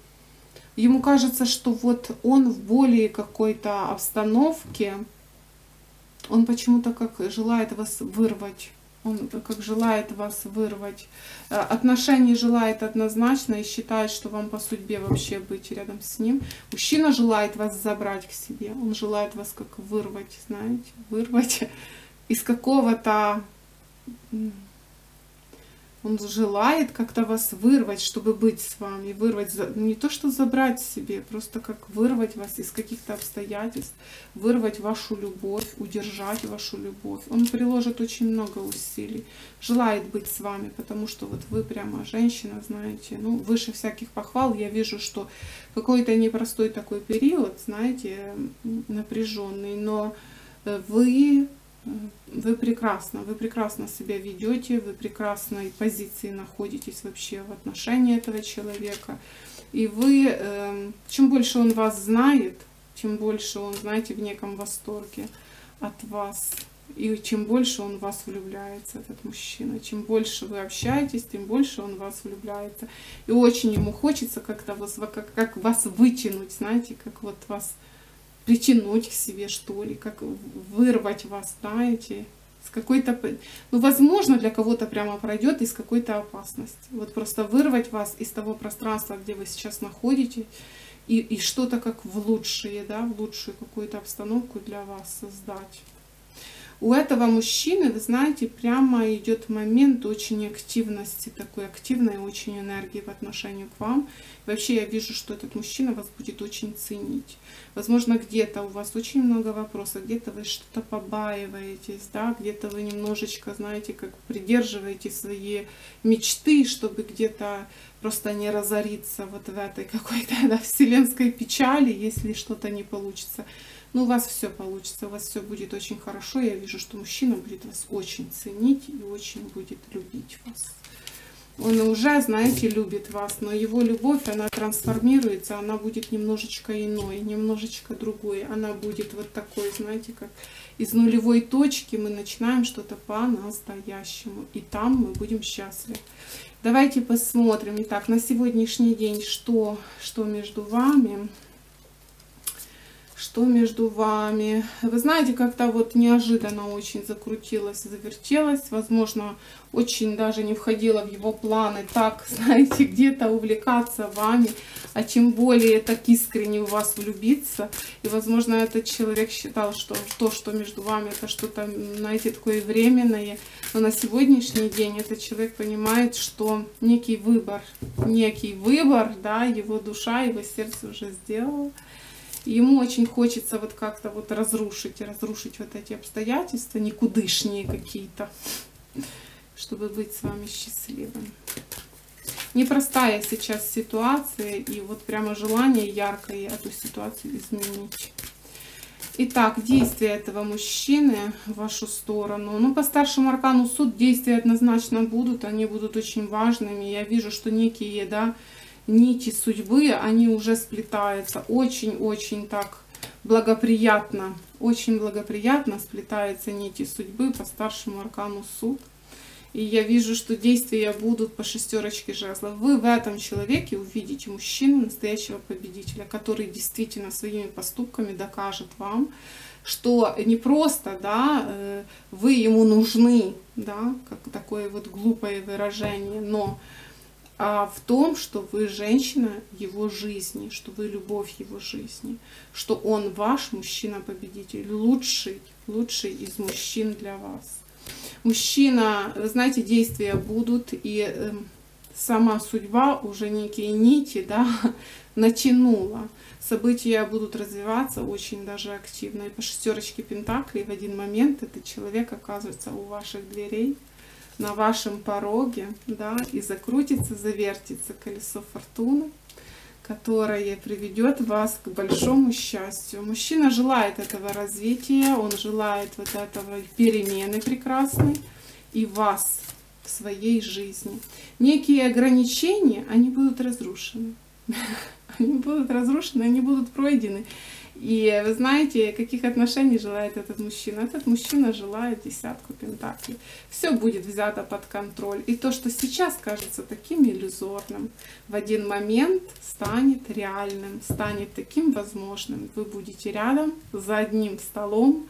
ему кажется, что вот он в более какой-то обстановке, он почему-то как желает вас вырвать. Он как желает вас вырвать. Отношения желает однозначно и считает, что вам по судьбе вообще быть рядом с ним. Мужчина желает вас забрать к себе. Он желает вас как вырвать, знаете, вырвать из какого-то... Он желает как-то вас вырвать, чтобы быть с вами. Вырвать, не то что забрать себе, просто как вырвать вас из каких-то обстоятельств. Вырвать вашу любовь, удержать вашу любовь. Он приложит очень много усилий. Желает быть с вами, потому что вот вы прямо женщина, знаете, ну, выше всяких похвал. Я вижу, что какой-то непростой такой период, знаете, напряженный, но вы... Вы прекрасно, вы прекрасно себя ведете, вы прекрасной позиции находитесь вообще в отношении этого человека. И вы, чем больше он вас знает, чем больше он, знаете, в неком восторге от вас. И чем больше он в вас влюбляется, этот мужчина. Чем больше вы общаетесь, тем больше он в вас влюбляется. И очень ему хочется как-то вас, как, как вас вытянуть, знаете, как вот вас... притянуть к себе, что ли, как вырвать вас, знаете, с какой-то, ну, возможно, для кого-то прямо пройдет из какой-то опасности. Вот просто вырвать вас из того пространства, где вы сейчас находитесь, и, и что-то как в лучшее, да, в лучшую какую-то обстановку для вас создать. У этого мужчины, вы знаете, прямо идет момент очень активности, такой активной очень энергии по отношению к вам. И вообще я вижу, что этот мужчина вас будет очень ценить. Возможно, где-то у вас очень много вопросов, где-то вы что-то побаиваетесь, да, где-то вы немножечко, знаете, как придерживаете свои мечты, чтобы где-то просто не разориться вот в этой какой-то, да, вселенской печали, если что-то не получится. Ну, у вас все получится, у вас все будет очень хорошо. Я вижу, что мужчина будет вас очень ценить и очень будет любить вас. Он уже, знаете, любит вас, но его любовь, она трансформируется, она будет немножечко иной, немножечко другой. Она будет вот такой, знаете, как из нулевой точки мы начинаем что-то по-настоящему. И там мы будем счастливы. Давайте посмотрим. Итак, на сегодняшний день, что, что между вами... Что между вами? Вы знаете, как-то вот неожиданно очень закрутилось, завертелось. Возможно, очень даже не входило в его планы так, знаете, где-то увлекаться вами, а тем более так искренне в вас влюбиться. И, возможно, этот человек считал, что то, что между вами, это что-то, знаете, такое временное. Но на сегодняшний день этот человек понимает, что некий выбор, некий выбор, да, его душа, его сердце уже сделало. Ему очень хочется вот как-то вот разрушить, разрушить вот эти обстоятельства, никудышние какие-то, чтобы быть с вами счастливым. Непростая сейчас ситуация, и вот прямо желание яркое эту ситуацию изменить. Итак, действия этого мужчины в вашу сторону. Ну, по старшему аркану суд действия однозначно будут, они будут очень важными. Я вижу, что некие, да, нити судьбы, они уже сплетаются очень-очень так благоприятно, очень благоприятно сплетаются нити судьбы по старшему аркану суд. и я вижу, что действия будут по шестерочке жезлов. Вы в этом человеке увидите мужчину, настоящего победителя, который действительно своими поступками докажет вам, что не просто, да, вы ему нужны, да, как такое вот глупое выражение, но а в том, что вы женщина его жизни, что вы любовь его жизни, что он ваш мужчина-победитель, лучший, лучший из мужчин для вас. Мужчина, вы знаете, действия будут, и э, сама судьба уже некие нити, да, натянула. События будут развиваться очень даже активно. И по шестерочке пентаклей в один момент этот человек оказывается у ваших дверей, на вашем пороге, да, и закрутится, завертится колесо фортуны, которое приведет вас к большому счастью. Мужчина желает этого развития, он желает вот этого перемены прекрасной и вас в своей жизни. Некие ограничения, они будут разрушены. Они будут разрушены, они будут пройдены. И вы знаете, каких отношений желает этот мужчина? Этот мужчина желает десятку пентаклей. Все будет взято под контроль. И то, что сейчас кажется таким иллюзорным, в один момент станет реальным, станет таким возможным. Вы будете рядом, за одним столом,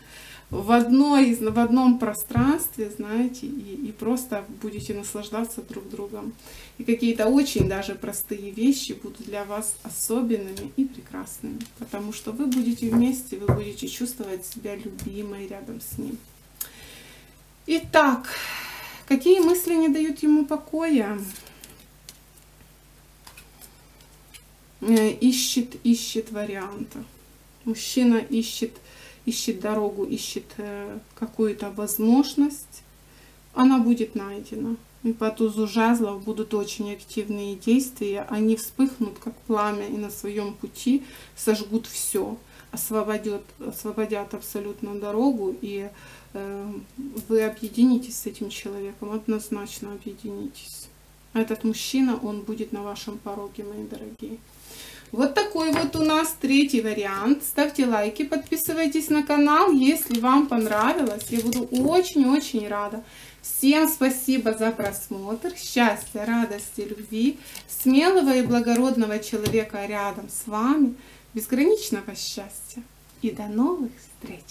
в, одной, в одном пространстве, знаете, и, и просто будете наслаждаться друг другом. И какие-то очень даже простые вещи будут для вас особенными и прекрасными, потому что вы будете вместе, вы будете чувствовать себя любимой рядом с ним. Итак, какие мысли не дают ему покоя? Ищет, ищет варианты. Мужчина ищет ищет дорогу, ищет какую-то возможность, она будет найдена. И по тузу жезлов будут очень активные действия, они вспыхнут, как пламя, и на своем пути сожгут все, освободят, освободят абсолютно дорогу, и э, вы объединитесь с этим человеком, однозначно объединитесь. А этот мужчина, он будет на вашем пороге, мои дорогие. Вот такой вот у нас третий вариант. Ставьте лайки, подписывайтесь на канал, если вам понравилось. Я буду очень-очень рада. Всем спасибо за просмотр. Счастья, радости, любви, смелого и благородного человека рядом с вами, безграничного счастья и до новых встреч!